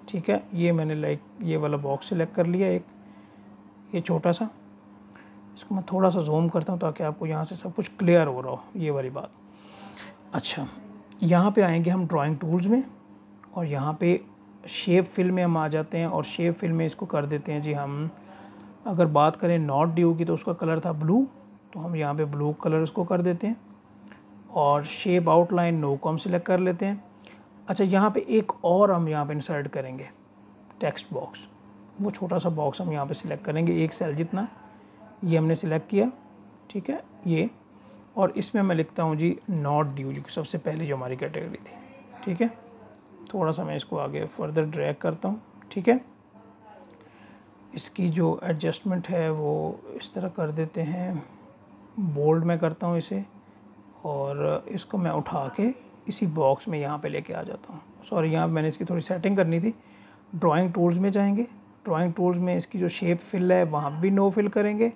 ठीक है, ये मैंने लाइक ये वाला बॉक्स सिलेक्ट कर लिया एक, ये छोटा सा। इसको मैं थोड़ा सा जूम करता हूँ ताकि आपको यहाँ से सब कुछ क्लियर हो रहा हो, ये वाली बात। अच्छा, यहाँ पे आएंगे हम ड्राइंग टूल्स में और यहाँ पे शेप फिल में हम आ जाते हैं और शेप फिल में इसको कर देते हैं जी हम। अगर बात करें नॉट ड्यू की तो उसका कलर था ब्लू, तो हम यहाँ पे ब्लू कलर इसको कर देते हैं। और शेप आउटलाइन नो को हम सिलेक्ट कर लेते हैं। अच्छा, यहाँ पर एक और हम यहाँ पर इंसर्ट करेंगे टेक्स्ट बॉक्स। वो छोटा सा बॉक्स हम यहाँ पर सिलेक्ट करेंगे, एक सेल जितना, ये हमने सिलेक्ट किया। ठीक है, ये। और इसमें मैं लिखता हूँ जी नॉट ड्यू, जो सबसे पहले जो हमारी कैटेगरी थी। ठीक है, थोड़ा सा मैं इसको आगे फर्दर ड्रैग करता हूँ। ठीक है, इसकी जो एडजस्टमेंट है वो इस तरह कर देते हैं। बोल्ड में करता हूँ इसे और इसको मैं उठा के इसी बॉक्स में यहाँ पे लेके आ जाता हूँ। सॉरी, यहाँ मैंने इसकी थोड़ी सेटिंग करनी थी। ड्राइंग टूल्स में जाएंगे। ड्राइंग टूल्स में इसकी जो शेप फिल है वहाँ भी नो फिल करेंगे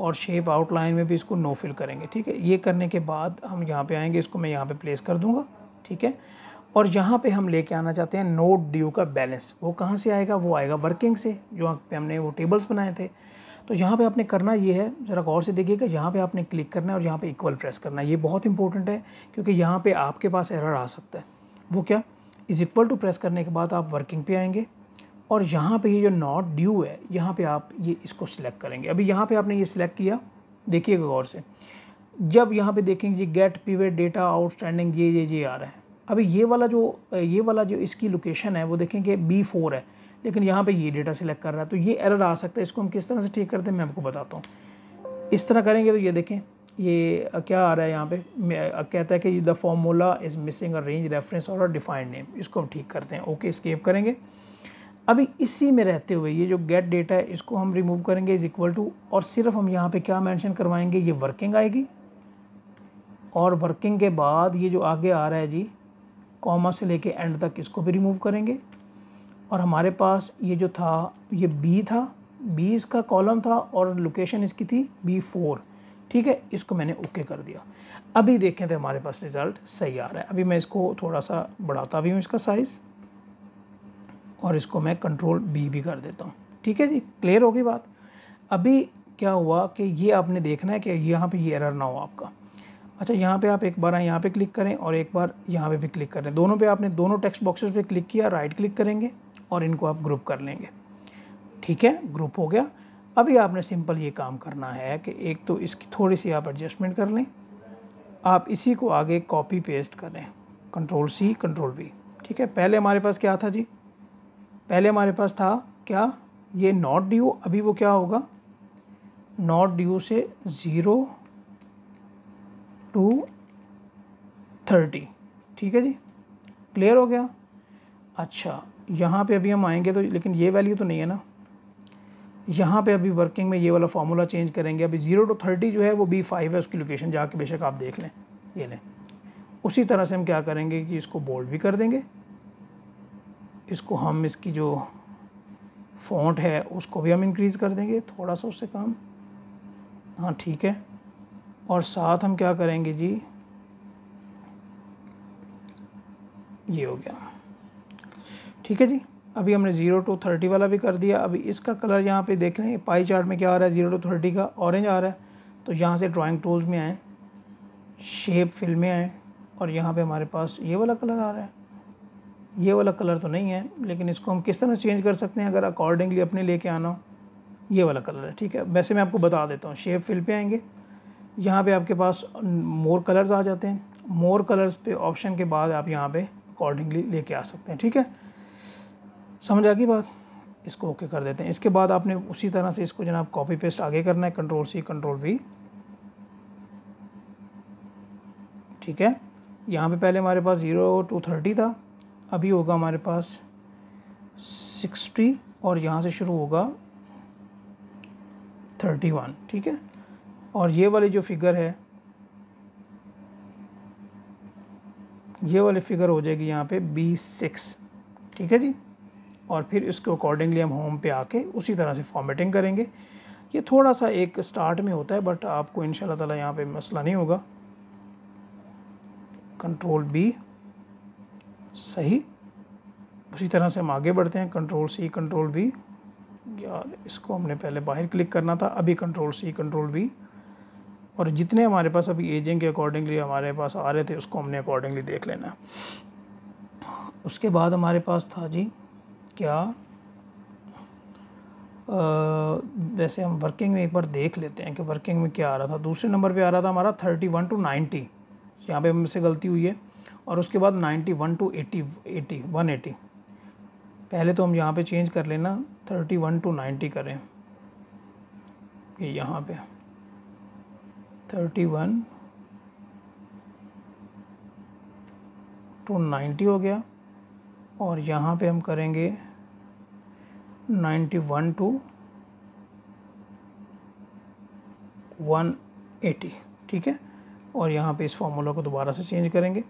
और शेप आउटलाइन में भी इसको नो फिल करेंगे। ठीक है, ये करने के बाद हम यहाँ पे आएंगे, इसको मैं यहाँ पे प्लेस कर दूँगा। ठीक है, और यहाँ पे हम लेके आना चाहते हैं नोट ड्यू का बैलेंस। वो कहाँ से आएगा, वो आएगा वर्किंग से, जो हमने वो टेबल्स बनाए थे। तो यहाँ पे आपने करना ये है, ज़रा गौर से देखिएगा, यहाँ पे आपने क्लिक करना है और यहाँ पे इक्वल प्रेस करना है। ये बहुत इंपॉर्टेंट है क्योंकि यहाँ पर आपके पास एरर आ सकता है। वो क्या, इज़ इक्वल टू प्रेस करने के बाद आप वर्किंग पे आएंगे और यहाँ पे ये जो नॉट ड्यू है यहाँ पे आप ये इसको सिलेक्ट करेंगे। अभी यहाँ पे आपने ये सिलेक्ट किया, देखिएगा गौर से। जब यहाँ पे देखेंगे ये गेट पीवेट डेटा आउटस्टैंडिंग ये ये ये आ रहा है। अभी ये वाला जो ये वाला जो इसकी लोकेशन है वो देखेंगे बी फोर है, लेकिन यहाँ पे ये डेटा सिलेक्ट कर रहा है तो ये एरर आ सकता है। इसको हम किस तरह से ठीक करते हैं मैं आपको बताता हूँ। इस तरह करेंगे तो ये देखें ये क्या आ रहा है यहाँ पे, कहता है कि the formula is missing a range reference और अ डिफाइंड नेम। इसको हम ठीक करते हैं, ओके एस्केप करेंगे। अभी इसी में रहते हुए ये जो गेट डेटा है इसको हम रिमूव करेंगे इज़ इक्वल टू, और सिर्फ हम यहाँ पे क्या मेंशन करवाएंगे, ये वर्किंग आएगी, और वर्किंग के बाद ये जो आगे आ रहा है जी कॉमा से लेके एंड तक इसको भी रिमूव करेंगे। और हमारे पास ये जो था ये बी था, बी इसका कॉलम था और लोकेशन इसकी थी बी फोर, ठीक है। इसको मैंने ओके कर दिया। अभी देखें तो हमारे पास रिज़ल्ट सही आ रहा है। अभी मैं इसको थोड़ा सा बढ़ाता भी हूँ इसका साइज़, और इसको मैं कंट्रोल बी भी कर देता हूँ, ठीक है जी। क्लियर होगी बात। अभी क्या हुआ कि ये आपने देखना है कि यहाँ पे ये एरर ना हो आपका। अच्छा, यहाँ पे आप एक बार यहाँ पे क्लिक करें और एक बार यहाँ पे भी क्लिक करें, दोनों पे आपने दोनों टेक्स्ट बॉक्सेस पे क्लिक किया, राइट क्लिक करेंगे और इनको आप ग्रुप कर लेंगे, ठीक है। ग्रुप हो गया। अभी आपने सिंपल ये काम करना है कि एक तो इसकी थोड़ी सी आप एडजस्टमेंट कर लें, आप इसी को आगे कॉपी पेस्ट करें, कंट्रोल सी कंट्रोल वी, ठीक है। पहले हमारे पास क्या था जी, पहले हमारे पास था क्या ये नॉट ड्यू, अभी वो क्या होगा, नॉट ड्यू से ज़ीरो टू थर्टी, ठीक है जी। क्लियर हो गया। अच्छा, यहाँ पे अभी हम आएंगे तो, लेकिन ये वैल्यू तो नहीं है ना यहाँ पे। अभी वर्किंग में ये वाला फार्मूला चेंज करेंगे। अभी ज़ीरो टू थर्टी जो है वो बी फाइव है, उसकी लोकेशन जाके बेशक आप देख लें, ये लें। उसी तरह से हम क्या करेंगे कि इसको बोल्ड भी कर देंगे, इसको हम इसकी जो फ़ॉन्ट है उसको भी हम इंक्रीज़ कर देंगे थोड़ा सा उससे काम, हाँ ठीक है। और साथ हम क्या करेंगे जी, ये हो गया, ठीक है जी। अभी हमने ज़ीरो टू थर्टी वाला भी कर दिया। अभी इसका कलर यहाँ पे देख लें, पाई चार्ट में क्या आ रहा है, ज़ीरो टू थर्टी का ऑरेंज आ रहा है। तो यहाँ से ड्राइंग टूल्स में आएँ, शेप फिल में आएँ, और यहाँ पे हमारे पास ये वाला कलर आ रहा है। ये वाला कलर तो नहीं है, लेकिन इसको हम किस तरह चेंज कर सकते हैं अगर अकॉर्डिंगली अपने लेके आना हो। ये वाला कलर है, ठीक है। वैसे मैं आपको बता देता हूँ, शेप फिल पे आएंगे, यहाँ पे आपके पास मोर कलर्स आ जाते हैं। मोर कलर्स पे ऑप्शन के बाद आप यहाँ पे अकॉर्डिंगली लेके आ सकते हैं, ठीक है। समझ आ गई बात। इसको ओके कर देते हैं। इसके बाद आपने उसी तरह से इसको जनाब कॉपी पेस्ट आगे करना है, कंट्रोल सी कंट्रोल वी, ठीक है। यहाँ पर पहले हमारे पास ज़ीरो टू थर्टी था, अभी होगा हमारे पास सिक्सटी और यहाँ से शुरू होगा थर्टी वन, ठीक है। और ये वाले जो फिगर है, ये वाले फिगर हो जाएगी यहाँ पे बी सिक्स, ठीक है जी। और फिर इसको अकॉर्डिंगली हम होम पे आके उसी तरह से फॉर्मेटिंग करेंगे। ये थोड़ा सा एक स्टार्ट में होता है, बट आपको इंशाल्लाह ताला यहाँ पे मसला नहीं होगा। कंट्रोल बी सही, उसी तरह से हम आगे बढ़ते हैं, कंट्रोल सी कंट्रोल वी। यार इसको हमने पहले बाहर क्लिक करना था, अभी कंट्रोल सी कंट्रोल वी। और जितने हमारे पास अभी एजिंग के अकॉर्डिंगली हमारे पास आ रहे थे उसको हमने अकॉर्डिंगली देख लेना। उसके बाद हमारे पास था जी क्या, आ, वैसे हम वर्किंग में एक बार देख लेते हैं कि वर्किंग में क्या आ रहा था। दूसरे नंबर पर आ रहा था हमारा थर्टी वन टू नाइन्टी, यहाँ पर हमसे गलती हुई है। और उसके बाद ninety one to eighty eighty one eighty, पहले तो हम यहाँ पे चेंज कर लेना, थर्टी वन टू नाइन्टी करें, ये यहाँ पे थर्टी वन टू नाइन्टी हो गया। और यहाँ पे हम करेंगे ninety one to one eighty, ठीक है। और यहाँ पे इस फार्मूला को दोबारा से चेंज करेंगे,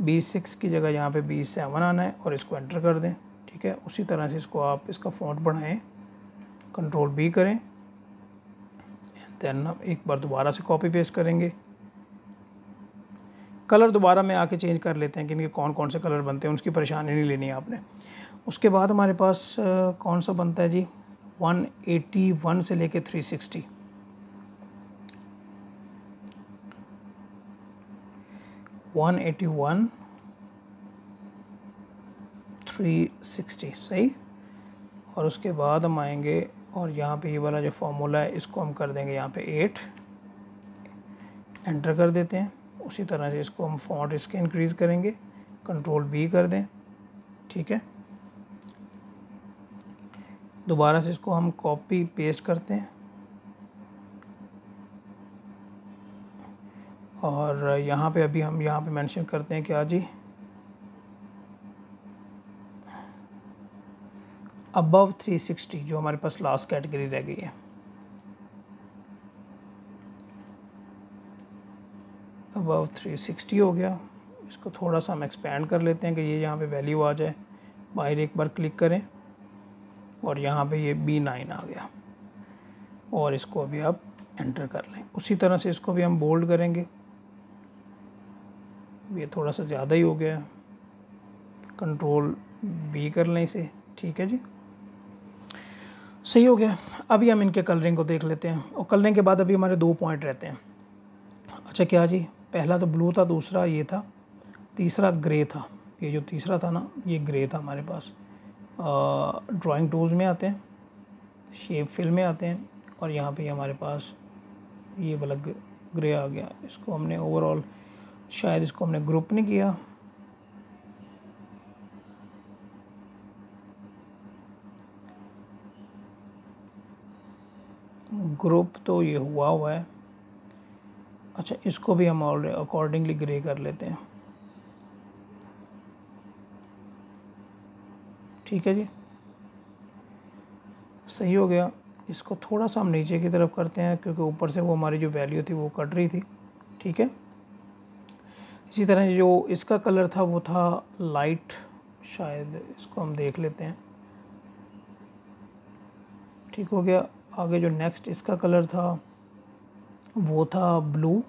बी सिक्स की जगह यहाँ पे बी सेवन आना है और इसको एंटर कर दें, ठीक है। उसी तरह से इसको आप इसका फ़ॉन्ट बढ़ाएं, कंट्रोल बी करें, एंड देन हम एक बार दोबारा से कॉपी पेस्ट करेंगे। कलर दोबारा में आके चेंज कर लेते हैं कि इनके कौन कौन से कलर बनते हैं, उसकी परेशानी नहीं लेनी है आपने। उसके बाद हमारे पास कौन सा बनता है जी, वन एटी वन से लेके three sixty. One eighty one, three sixty सही। और उसके बाद हम आएंगे और यहाँ पे ये वाला जो फार्मूला है इसको हम कर देंगे यहाँ पे एट, एंटर कर देते हैं। उसी तरह से इसको हम फॉन्ट इसके इंक्रीज़ करेंगे, कंट्रोल बी कर दें, ठीक है। दोबारा से इसको हम कॉपी पेस्ट करते हैं, और यहाँ पे अभी हम यहाँ पे मेंशन करते हैं क्या जी, अबव थ्री सिक्सटी जो हमारे पास लास्ट कैटेगरी रह गई है, अबव थ्री सिक्सटी हो गया। इसको थोड़ा सा हम एक्सपेंड कर लेते हैं कि ये यहाँ पे वैल्यू आ जाए। बाहर एक बार क्लिक करें और यहाँ पे ये बी नाइन आ गया और इसको अभी आप एंटर कर लें। उसी तरह से इसको भी हम बोल्ड करेंगे, ये थोड़ा सा ज़्यादा ही हो गया, कंट्रोल बी कर लें इसे, ठीक है जी, सही हो गया। अभी हम इनके कलरिंग को देख लेते हैं और कलरिंग के बाद अभी हमारे दो पॉइंट रहते हैं। अच्छा क्या जी, पहला तो ब्लू था, दूसरा ये था, तीसरा ग्रे था। ये जो तीसरा था ना ये ग्रे था हमारे पास। ड्राइंग टूल्स में आते हैं, शेप फिल में आते हैं और यहाँ पे हमारे पास ये वाला ग्रे आ गया। इसको हमने ओवरऑल शायद इसको हमने ग्रुप नहीं किया, ग्रुप तो ये हुआ हुआ है। अच्छा इसको भी हम ऑल अकॉर्डिंगली ग्रे कर लेते हैं, ठीक है जी, सही हो गया। इसको थोड़ा सा हम नीचे की तरफ करते हैं क्योंकि ऊपर से वो हमारी जो वैल्यू थी वो कट रही थी, ठीक है। इसी तरह जो इसका कलर था वो था लाइट, शायद इसको हम देख लेते हैं, ठीक हो गया। आगे जो नेक्स्ट इसका कलर था वो था ब्लू,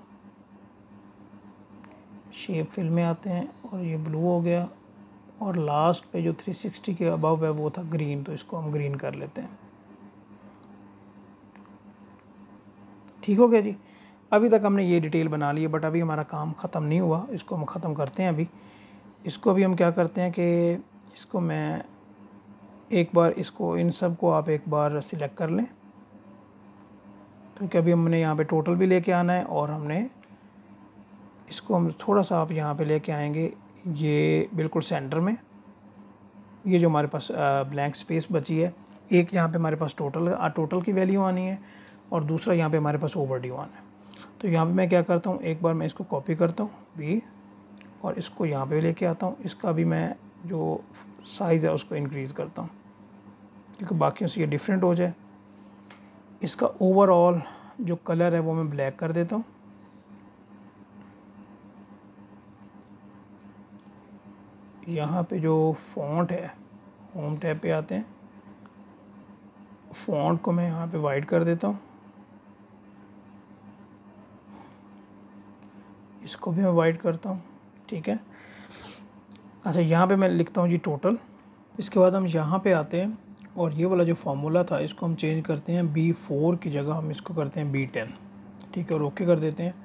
शेप फिल में आते हैं और ये ब्लू हो गया। और लास्ट पे जो थ्री सिक्सटी के अबव है वो था ग्रीन, तो इसको हम ग्रीन कर लेते हैं, ठीक हो गया जी। अभी तक हमने ये डिटेल बना ली है बट अभी हमारा काम ख़त्म नहीं हुआ, इसको हम ख़त्म करते हैं। अभी इसको भी हम क्या करते हैं कि इसको मैं एक बार इसको इन सब को आप एक बार सिलेक्ट कर लें क्योंकि अभी हमने यहाँ पे टोटल भी लेके आना है और हमने इसको हम थोड़ा सा आप यहाँ पे लेके आएंगे ये बिल्कुल सेंटर में। ये जो हमारे पास ब्लैंक स्पेस बची है, एक यहाँ पे हमारे पास टोटल टोटल की वैल्यू आनी है और दूसरा यहाँ पे हमारे पास ओवरड्यू आना है। तो यहाँ पे मैं क्या करता हूँ, एक बार मैं इसको कॉपी करता हूँ बी और इसको यहाँ पे लेके आता हूँ। इसका भी मैं जो साइज़ है उसको इंक्रीज़ करता हूँ क्योंकि बाकियों से ये डिफरेंट हो जाए। इसका ओवरऑल जो कलर है वो मैं ब्लैक कर देता हूँ, यहाँ पे जो फॉन्ट है होम टैब पे आते हैं, फॉन्ट को मैं यहाँ पे वाइट कर देता हूँ, इसको भी मैं वाइट करता हूँ, ठीक है। अच्छा यहाँ पे मैं लिखता हूँ जी टोटल। इसके बाद हम यहाँ पे आते हैं और ये वाला जो फार्मूला था इसको हम चेंज करते हैं, बी फोर की जगह हम इसको करते हैं बी टेन, ठीक है, और ओके कर देते हैं।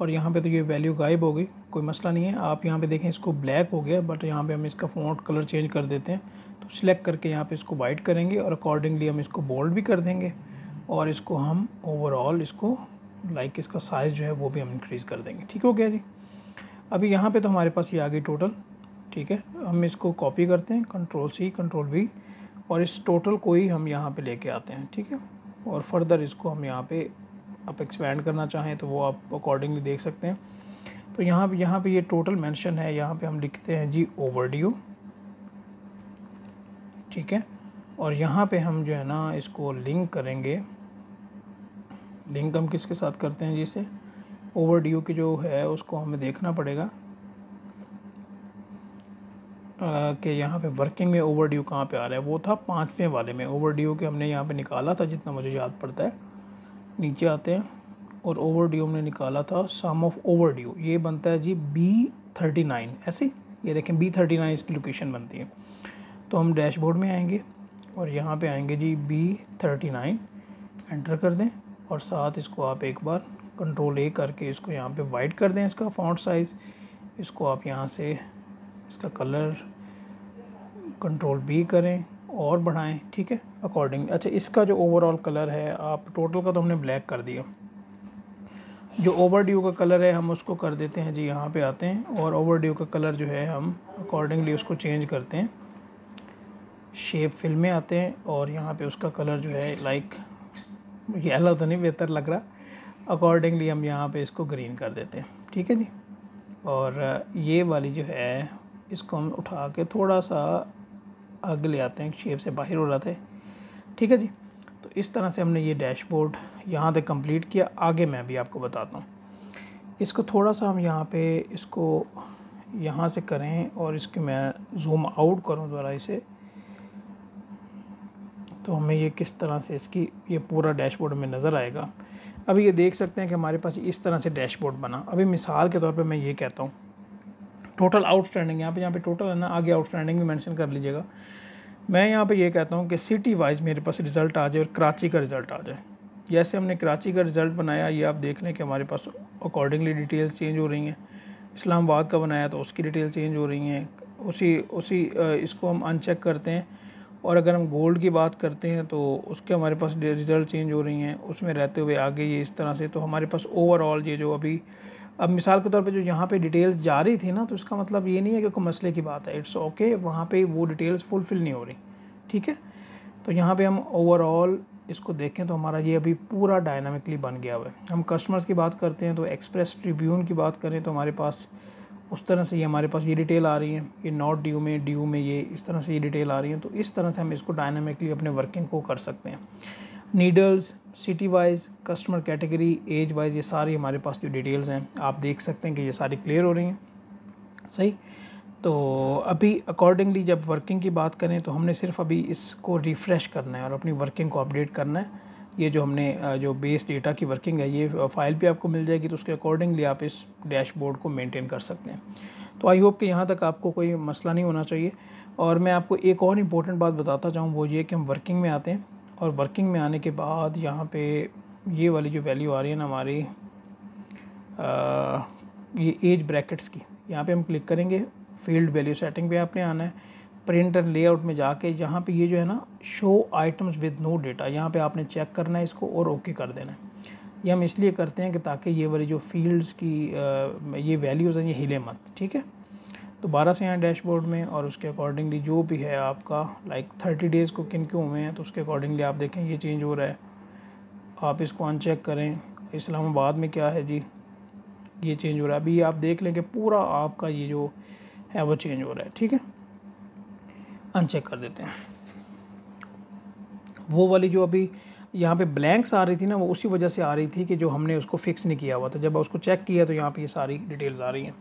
और यहाँ पे तो ये वैल्यू गायब हो गई, कोई मसला नहीं है। आप यहाँ पे देखें इसको ब्लैक हो गया बट यहाँ पे हम इसका फ़ॉन्ट कलर चेंज कर देते हैं, तो सिलेक्ट करके यहाँ पे इसको वाइट करेंगे और अकॉर्डिंगली हम इसको बोल्ड भी कर देंगे और इसको हम ओवरऑल इसको लाइक इसका साइज़ जो है वो भी हम इंक्रीज़ कर देंगे, ठीक हो गया जी। अभी यहाँ पर तो हमारे पास ये आ गई टोटल, ठीक है। हम इसको कॉपी करते हैं, कंट्रोल सी कंट्रोल वी और इस टोटल को ही हम यहाँ पे लेके आते हैं, ठीक है। और फर्दर इसको हम यहाँ पे आप एक्सपेंड करना चाहें तो वो आप अकॉर्डिंगली देख सकते हैं। तो यहाँ पे यहाँ पे ये टोटल मेंशन है, यहाँ पे हम लिखते हैं जी ओवरड्यू, ठीक है। और यहाँ पे हम जो है ना इसको लिंक करेंगे, लिंक हम किसके साथ करते हैं, जैसे ओवरड्यू की जो है उसको हमें देखना पड़ेगा कि यहाँ पे वर्किंग में ओवरड्यू कहाँ पे आ रहा है। वो था पाँचवें वाले में ओवरड्यू के हमने यहाँ पे निकाला था, जितना मुझे याद पड़ता है। नीचे आते हैं और ओवरड्यू हमने निकाला था सम ऑफ ओवरड्यू, ये बनता है जी बी थर्टी नाइन। ऐसे ये देखें बी थर्टी नाइन इसकी लोकेशन बनती है। तो हम डैशबोर्ड में आएंगे और यहाँ पे आएंगे जी बी थर्टी नाइन, एंटर कर दें और साथ इसको आप एक बार कंट्रोल ए करके इसको यहाँ पर वाइट कर दें, इसका फॉन्ट साइज़। इसको आप यहाँ से इसका कलर कंट्रोल बी करें और बढ़ाएं, ठीक है, अकॉर्डिंग। अच्छा इसका जो ओवरऑल कलर है, आप टोटल का तो हमने ब्लैक कर दिया, जो ओवरड्यू का कलर है हम उसको कर देते हैं जी, यहाँ पे आते हैं और ओवरड्यू का कलर जो है हम अकॉर्डिंगली उसको चेंज करते हैं। शेप फिल में आते हैं और यहाँ पे उसका कलर जो है लाइक येलो तो नहीं बेहतर लग रहा, अकॉर्डिंगली हम यहाँ पर इसको ग्रीन कर देते हैं, ठीक है जी। और ये वाली जो है इसको हम उठा के थोड़ा सा आगे ले आते हैं, शेप से बाहर हो रहा था, ठीक है जी। तो इस तरह से हमने ये डैशबोर्ड यहाँ तक कंप्लीट किया। आगे मैं भी आपको बताता हूँ। इसको थोड़ा सा हम यहाँ पे इसको यहाँ से करें और इसकी मैं जूम आउट करूँ ज़रा इसे, तो हमें ये किस तरह से इसकी ये पूरा डैशबोर्ड में नज़र आएगा। अभी ये देख सकते हैं कि हमारे पास इस तरह से डैशबोर्ड बना। अभी मिसाल के तौर पे मैं ये कहता हूँ टोटल आउटस्टैंडिंग, यहाँ पे यहाँ पे टोटल है ना, आगे आउटस्टैंडिंग भी मेंशन कर लीजिएगा। मैं यहाँ पे ये कहता हूँ कि सिटी वाइज मेरे पास रिज़ल्ट आ जाए और कराची का रिज़ल्ट आ जाए। जैसे हमने कराची का रिज़ल्ट बनाया, ये आप देख लें कि हमारे पास अकॉर्डिंगली डिटेल्स चेंज हो रही हैं। इस्लामाबाद का बनाया तो उसकी डिटेल चेंज हो रही हैं। उसी उसी इसको हम अनचेक करते हैं और अगर हम गोल्ड की बात करते हैं तो उसके हमारे पास रिज़ल्ट चेंज हो रही हैं। उसमें रहते हुए आगे ये इस तरह से, तो हमारे पास ओवरऑल ये जो अभी अब मिसाल के तौर पे जो यहाँ पे डिटेल्स जा रही थी ना, तो इसका मतलब ये नहीं है कि कोई मसले की बात है, इट्स ओके, वहाँ पे वो डिटेल्स फुलफ़िल नहीं हो रही, ठीक है। तो यहाँ पे हम ओवरऑल इसको देखें तो हमारा ये अभी पूरा डायनामिकली बन गया हुआ है। हम कस्टमर्स की बात करते हैं तो एक्सप्रेस ट्रिब्यून की बात करें तो हमारे पास उस तरह से ये हमारे पास ये डिटेल आ रही है, ये नॉट ड्यू में, ड्यू में ये इस तरह से ये डिटेल आ रही है। तो इस तरह से हम इसको डायनामिकली अपने वर्किंग को कर सकते हैं। Needles, city wise, customer category, age wise, ये सारी हमारे पास जो डिटेल्स हैं आप देख सकते हैं कि ये सारी क्लियर हो रही हैं, सही। तो अभी अकॉर्डिंगली जब वर्किंग की बात करें तो हमने सिर्फ अभी इसको रिफ़्रेश करना है और अपनी वर्किंग को अपडेट करना है। ये जो हमने जो बेस डेटा की वर्किंग है ये फ़ाइल भी आपको मिल जाएगी, तो उसके अकॉर्डिंगली आप इस डैशबोर्ड को मेंटेन कर सकते हैं। तो आई होप कि यहाँ तक आपको कोई मसला नहीं होना चाहिए। और मैं आपको एक और इम्पोर्टेंट बात बताता चाहूँ, वो ये कि हम वर्किंग में आते हैं और वर्किंग में आने के बाद यहाँ पे ये वाली जो वैल्यू आ रही है ना हमारी आ, ये एज ब्रैकेट्स की, यहाँ पे हम क्लिक करेंगे, फील्ड वैल्यू सेटिंग पे आपने आना है, प्रिंट एंड लेआउट में जाके यहाँ पे ये जो है ना show items with no data, यहाँ पे आपने चेक करना है इसको और ओके कर देना है। ये हम इसलिए करते हैं कि ताकि ये वाली जो फील्ड्स की आ, ये वैल्यूज़ हैं ये हिले मत, ठीक है। दोबारा से यहाँ डैशबोर्ड में और उसके अकॉर्डिंगली जो भी है आपका लाइक थर्टी डेज़ को किन क्यों हुए हैं, तो उसके अकॉर्डिंगली आप देखें ये चेंज हो रहा है, आप इसको अनचेक करें। इस्लामाबाद में क्या है जी, ये चेंज हो रहा है। अभी आप देख लें कि पूरा आपका ये जो है वो चेंज हो रहा है, ठीक है। अनचेक कर देते हैं। वो वाली जो अभी यहाँ पे ब्लैंक्स आ रही थी ना, वो उसी वजह से आ रही थी कि जो हमने उसको फिक्स नहीं किया हुआ था। जब उसको चेक किया तो यहाँ पर ये सारी डिटेल्स आ रही हैं।